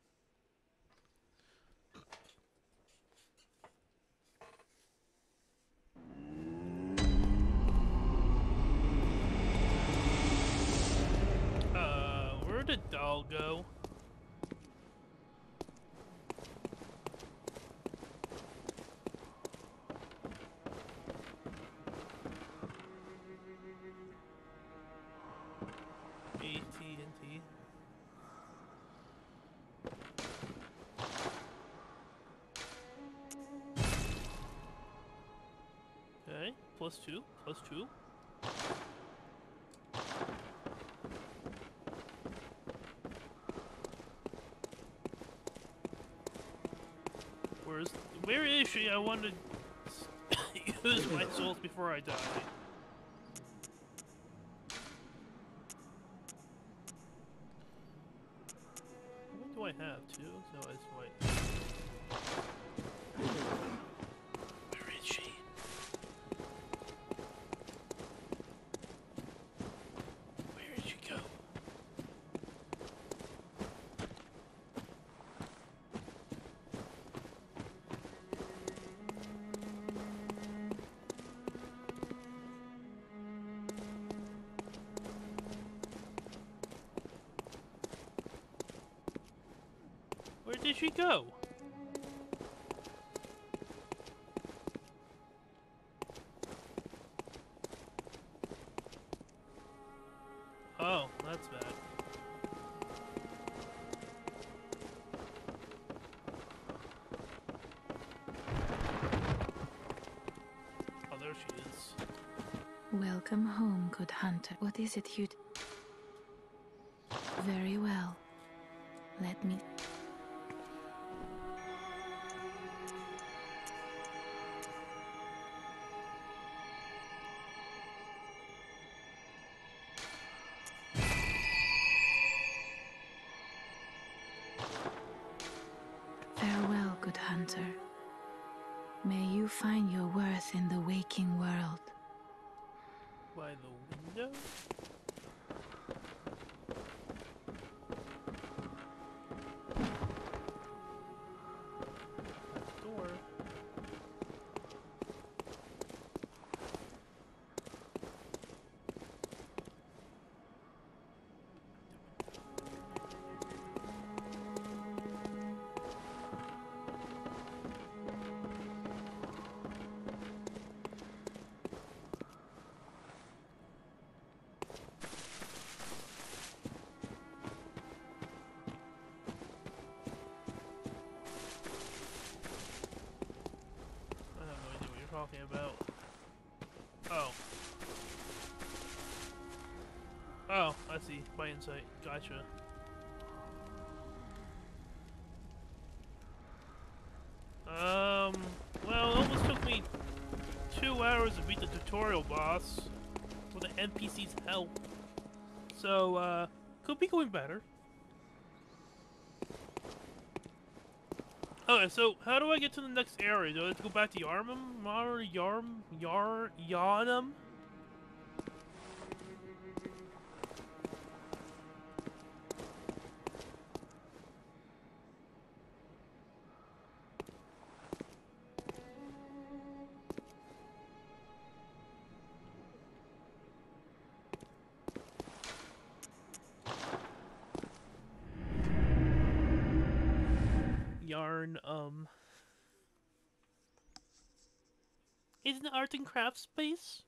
Uh, where did Dahl go? Plus two, plus two. Where's, where is she? I wanted to use my souls before I die. What do I have? Two? No, it's white. Where did she go? Oh, that's bad. Oh, there she is. Welcome home, good hunter. What is it you... Very well. Let me... about. Oh. Oh, I see. By insight. Gotcha. Um, well, it almost took me two hours to beat the tutorial boss with the N P C's help. So, uh, could be going better. Okay, so how do I get to the next area? Do I have to go back to Yharnam? Yarm? Yar? Yharnam? Yarn, um... Isn't it art and craft space?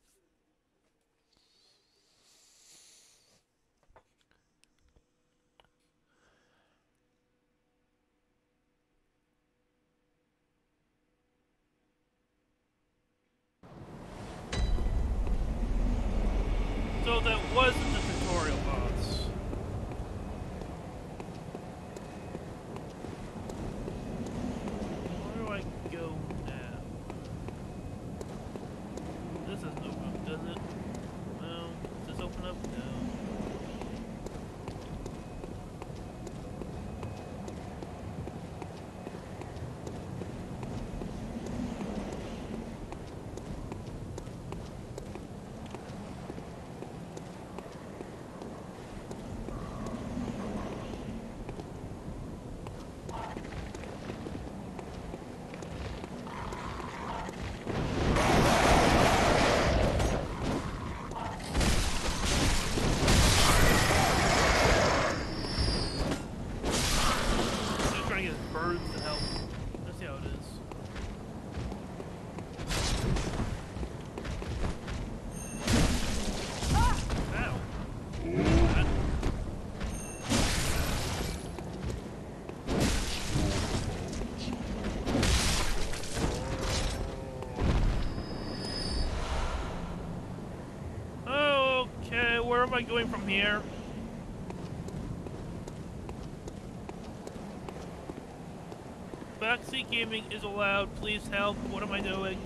So that wasn't the tutorial boss. Where am I going from here? Backseat gaming is allowed. Please help. What am I doing?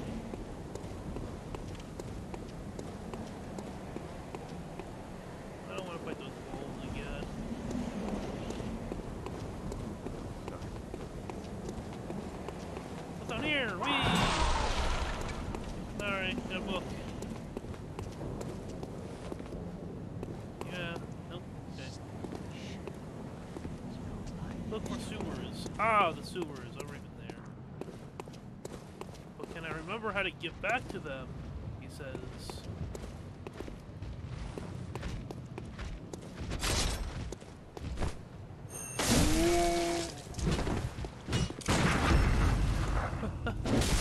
I don't want to fight those wolves again. What's on here? Whee! Alright, good book. Ah, the sewer is over even there. But can I remember how to get back to them? He says.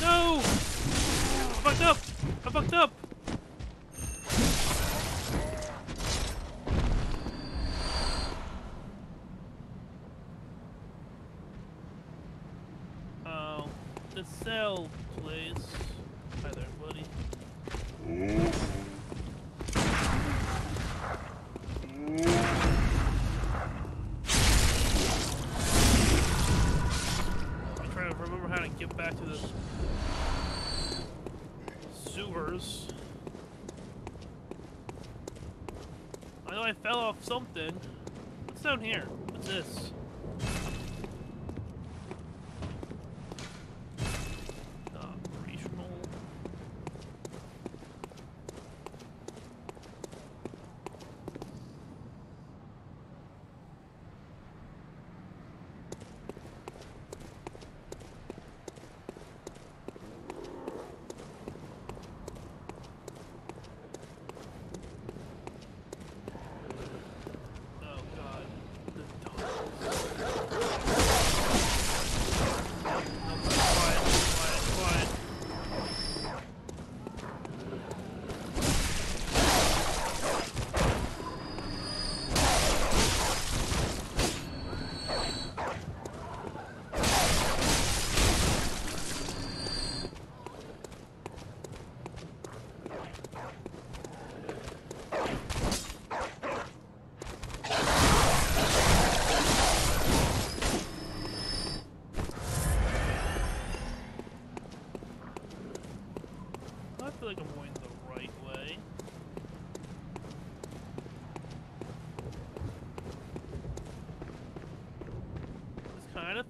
No! I fucked up! I fucked up! Sell, please. Hi there, buddy. I'm trying to remember how to get back to the sewers. I know I fell off something. What's down here? What's this?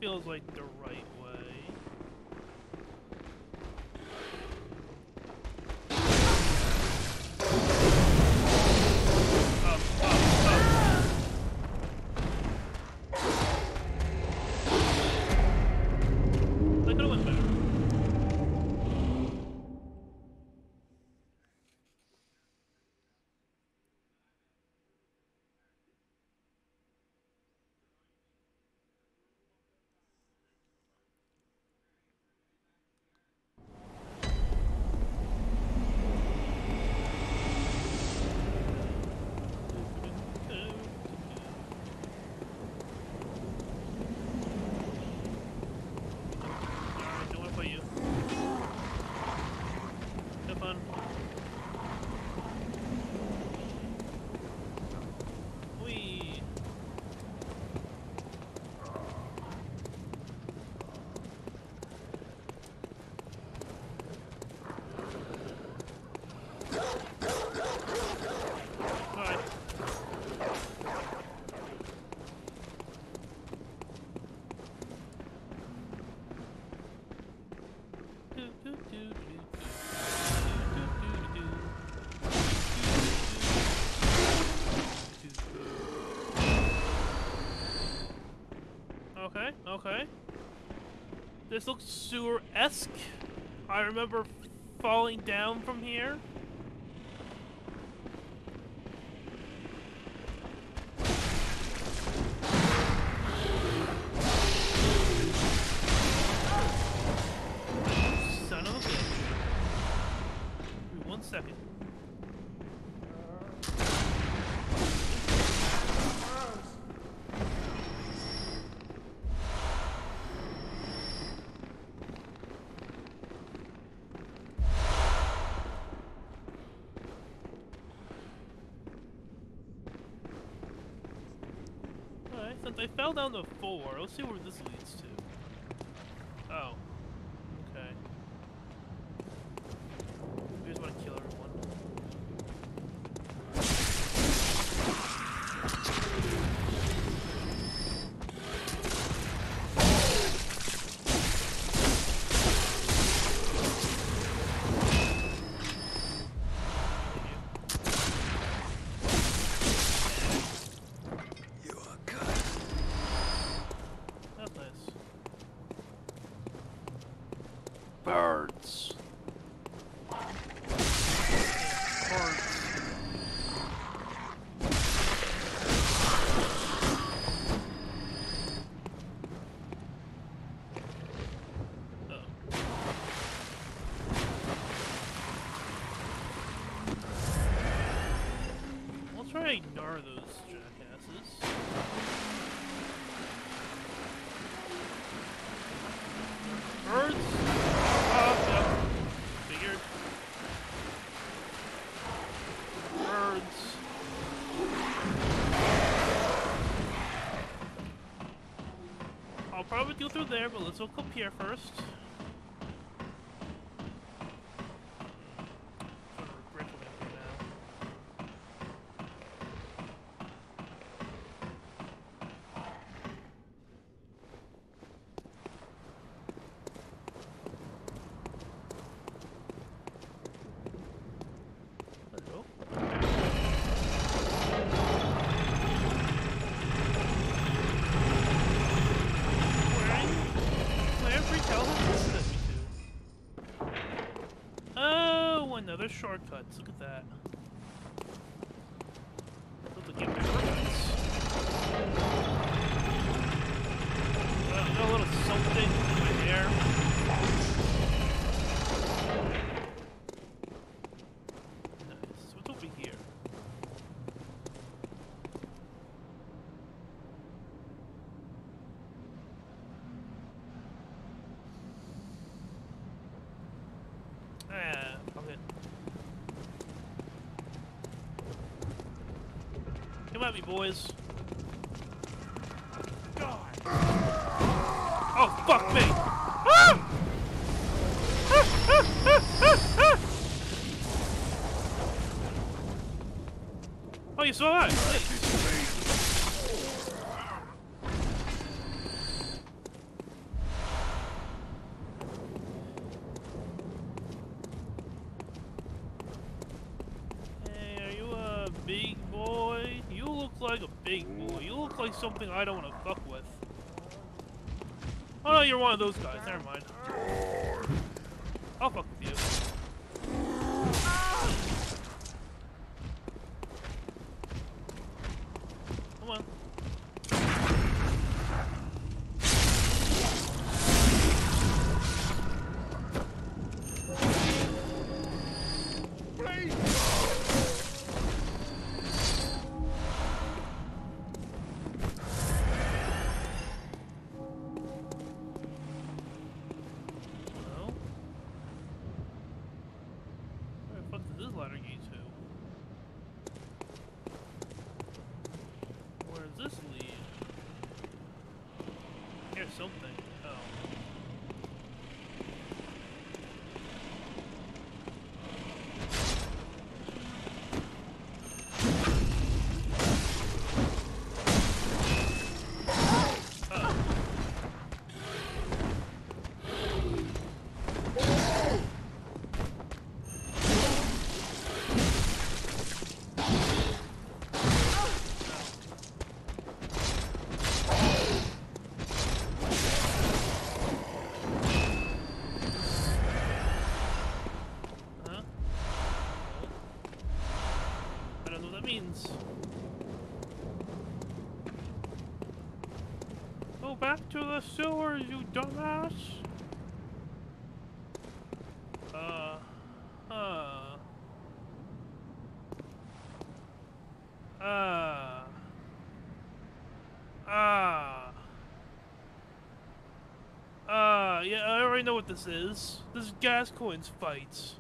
Feels like the right way. Okay. This looks sewer-esque. I remember falling down from here. Son of a bitch. Give me one second. I fell down to four. Let's see where this leads to. Oh. Okay. We just want to kill everyone. Ignore those jackasses. Birds! Oh, no. Figured. Birds. I'll probably go through there, but let's look up here first. Shortcuts, look at that. Look at my shortcuts. Uh, got a little something in my hair. Nice. What's over here? Ah, okay. Come at me, boys. God. Oh, fuck me! Ah! Ah, ah, ah, ah, ah. Oh, you saw that? Something I don't want to fuck with. Oh no, you're one of those guys. Never mind. I'll fuck with you. Come on. Something. Oh. Uh-oh. means. Go back to the sewers, you dumbass. Uh, uh. Ah. Ah. Ah, yeah, I already know what this is. This is Gascoigne's fights.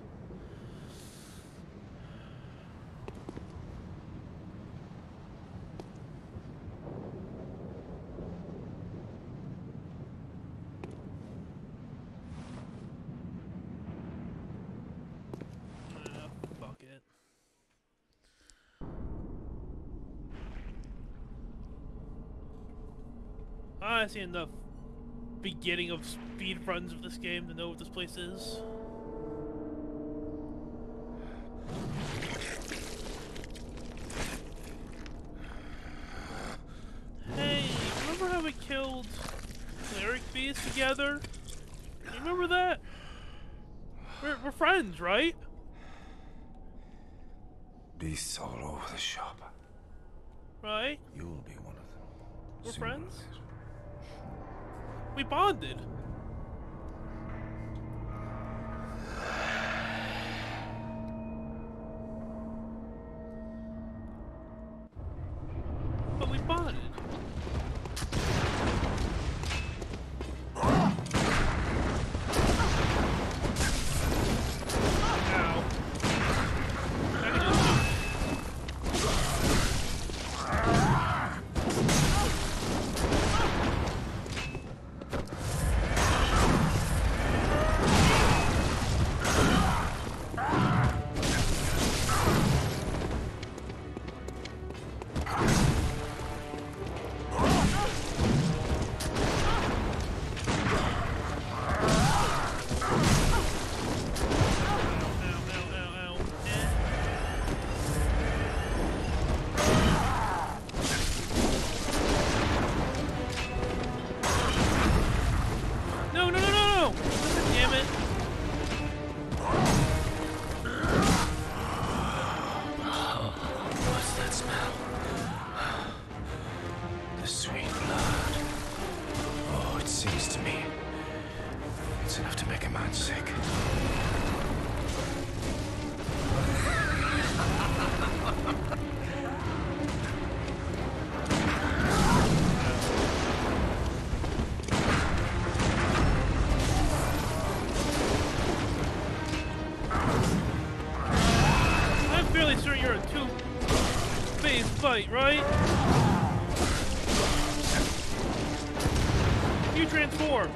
I've seen enough beginning of speedruns of this game to know what this place is. Hey, remember how we killed Cleric Beast together? You remember that? We're, we're friends, right? Beasts all over the shop. Right? You'll be one of them. We're Soon friends? Later. We bonded. But we bonded. Right? You transform.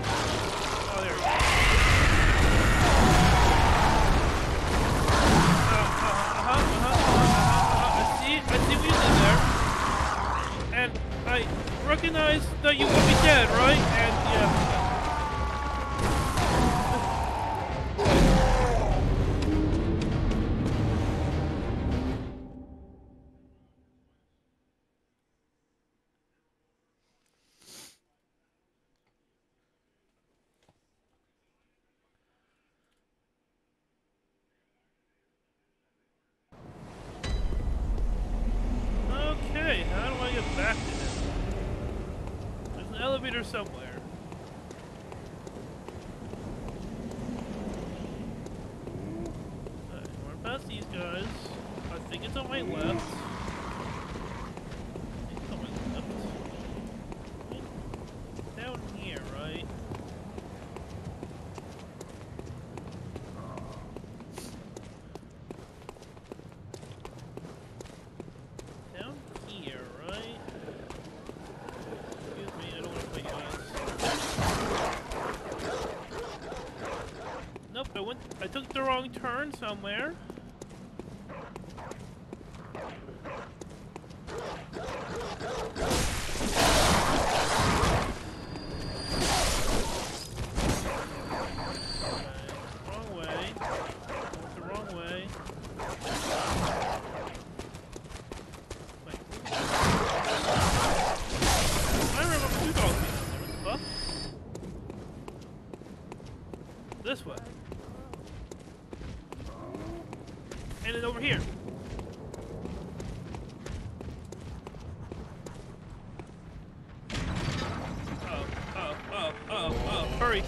Oh, there we go. Uh-huh, uh-huh, uh-huh, uh-huh. I see, I see what you did there. And I recognize that you would be dead, right? And yeah. Somewhere. Alright, we're past these guys. I think it's on my left. It's on my left. Down here, right? I took the wrong turn somewhere. Over here.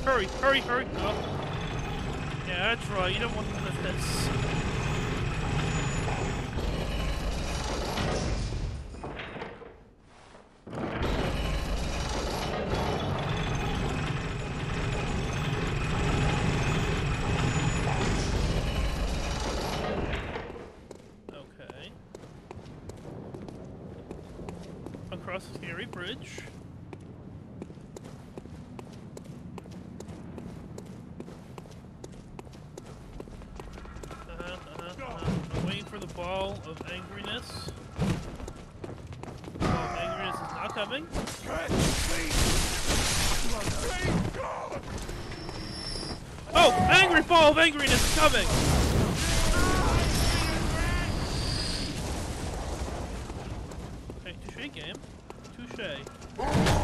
Hurry, hurry, hurry! Oh. Yeah, that's right, you don't want to lift this. Okay. Across the scary bridge. Ball of angriness. Ball of angriness is not coming. Oh, angry ball of angriness is coming. Okay, touche game. Touche. Okay.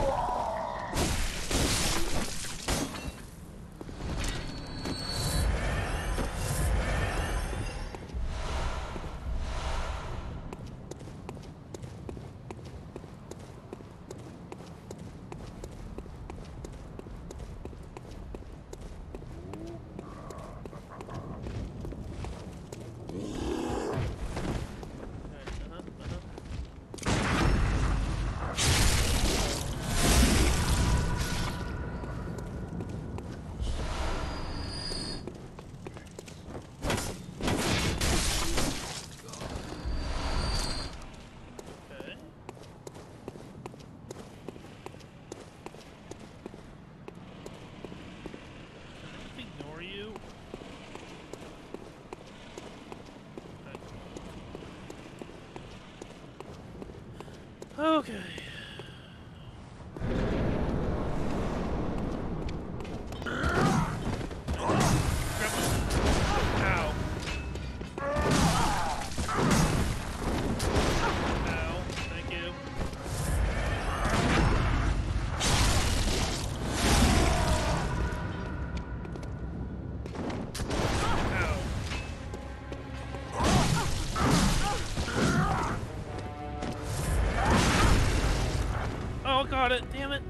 Got it, damn it.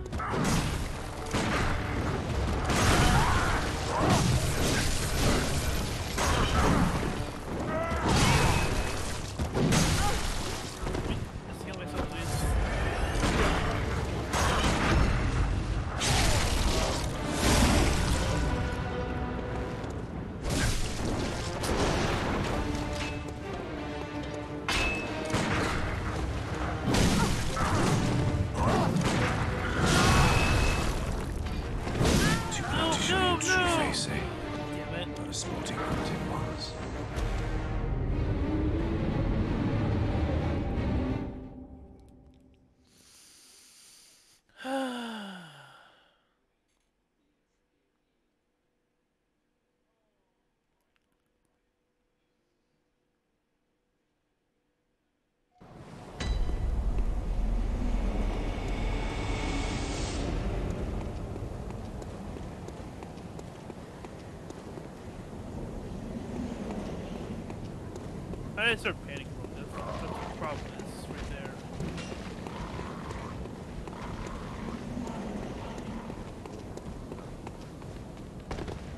I start panicking a little bit. That's what the problem is right there.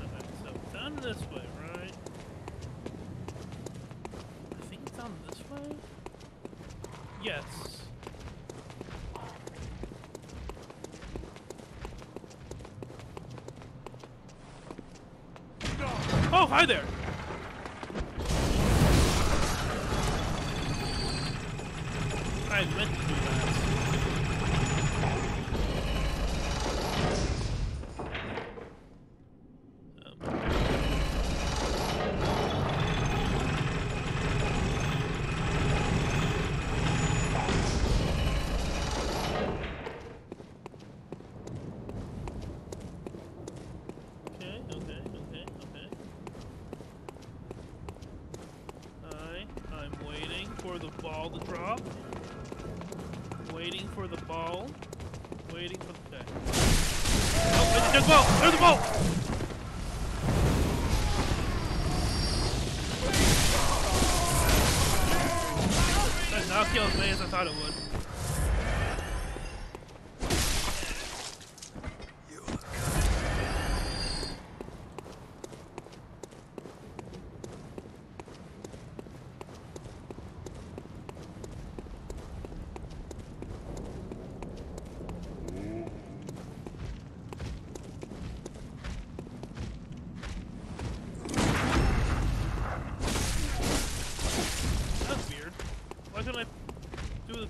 Okay, so down this way, right? I think it's down this way? Yes. Oh, hi there!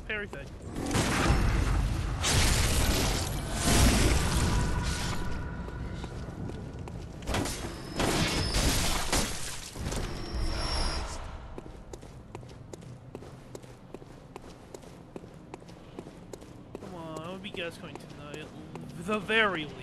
everything. Come on, I'm gonna be Gascoigne tonight, at the very least.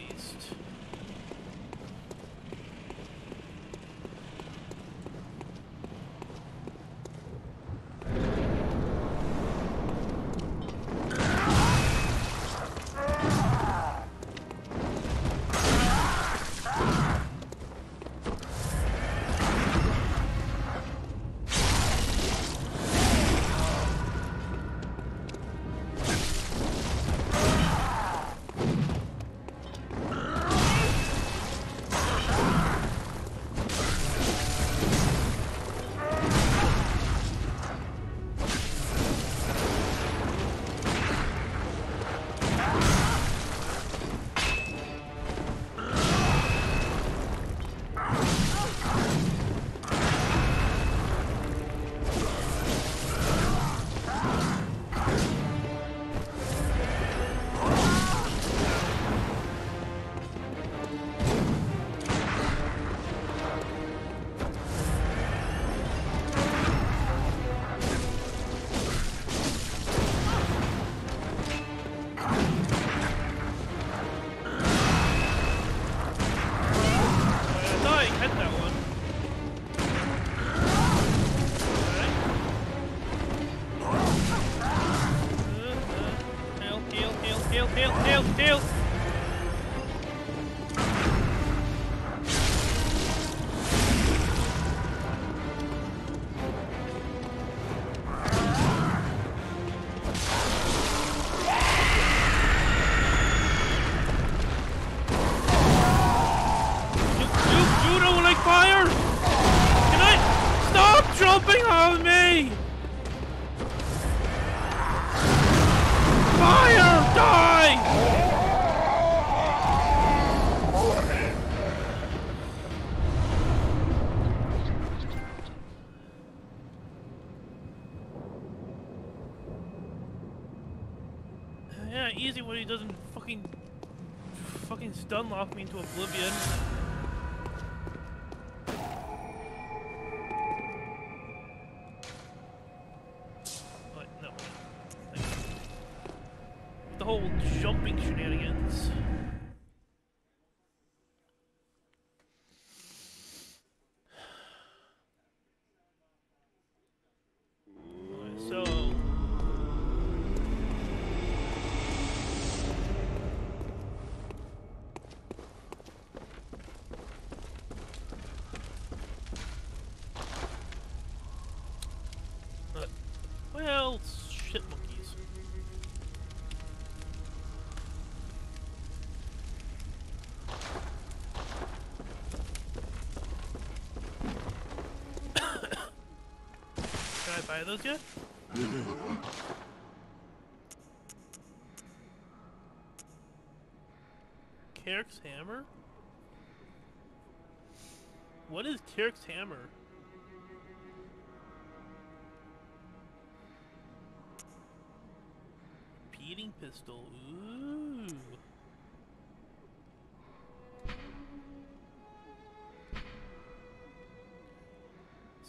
Dunlock me into oblivion. But no. Like, the whole jumping shenanigans. Buy those yet? Carrick's hammer? What is Carrick's hammer? Peating pistol. Ooh.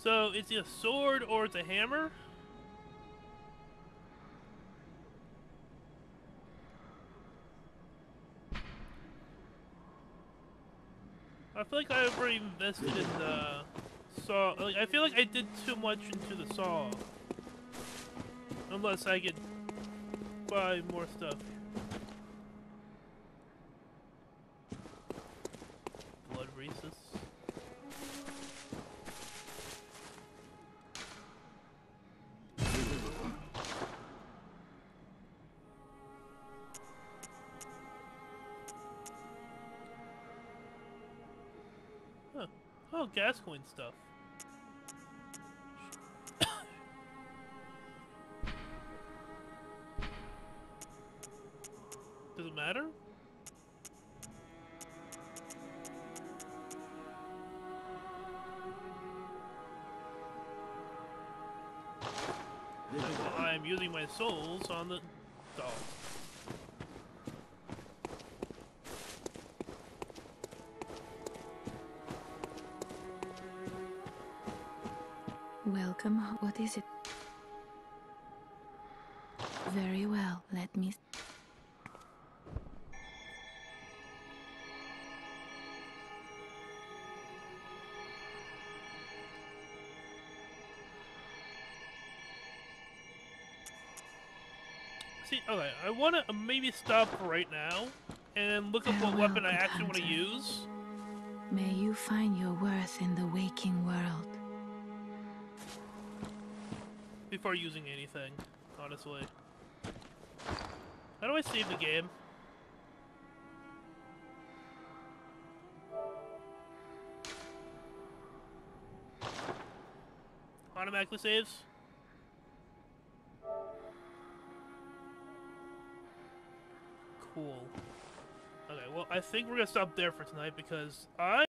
So, it's a sword or it's a hammer? I feel like I already invested in the saw. Like, I feel like I did too much into the saw. Unless I could buy more stuff. Blood resist. Gascoigne stuff. Does it matter? I'm using my souls on the dog. Welcome. What is it? Very well. Let me... Okay, I want to maybe stop right now and look up what weapon I actually want to use. May you find your worth in the waking world. Before using anything, honestly. How do I save the game? Automatically saves? Cool. Okay, well, I think we're gonna stop there for tonight because I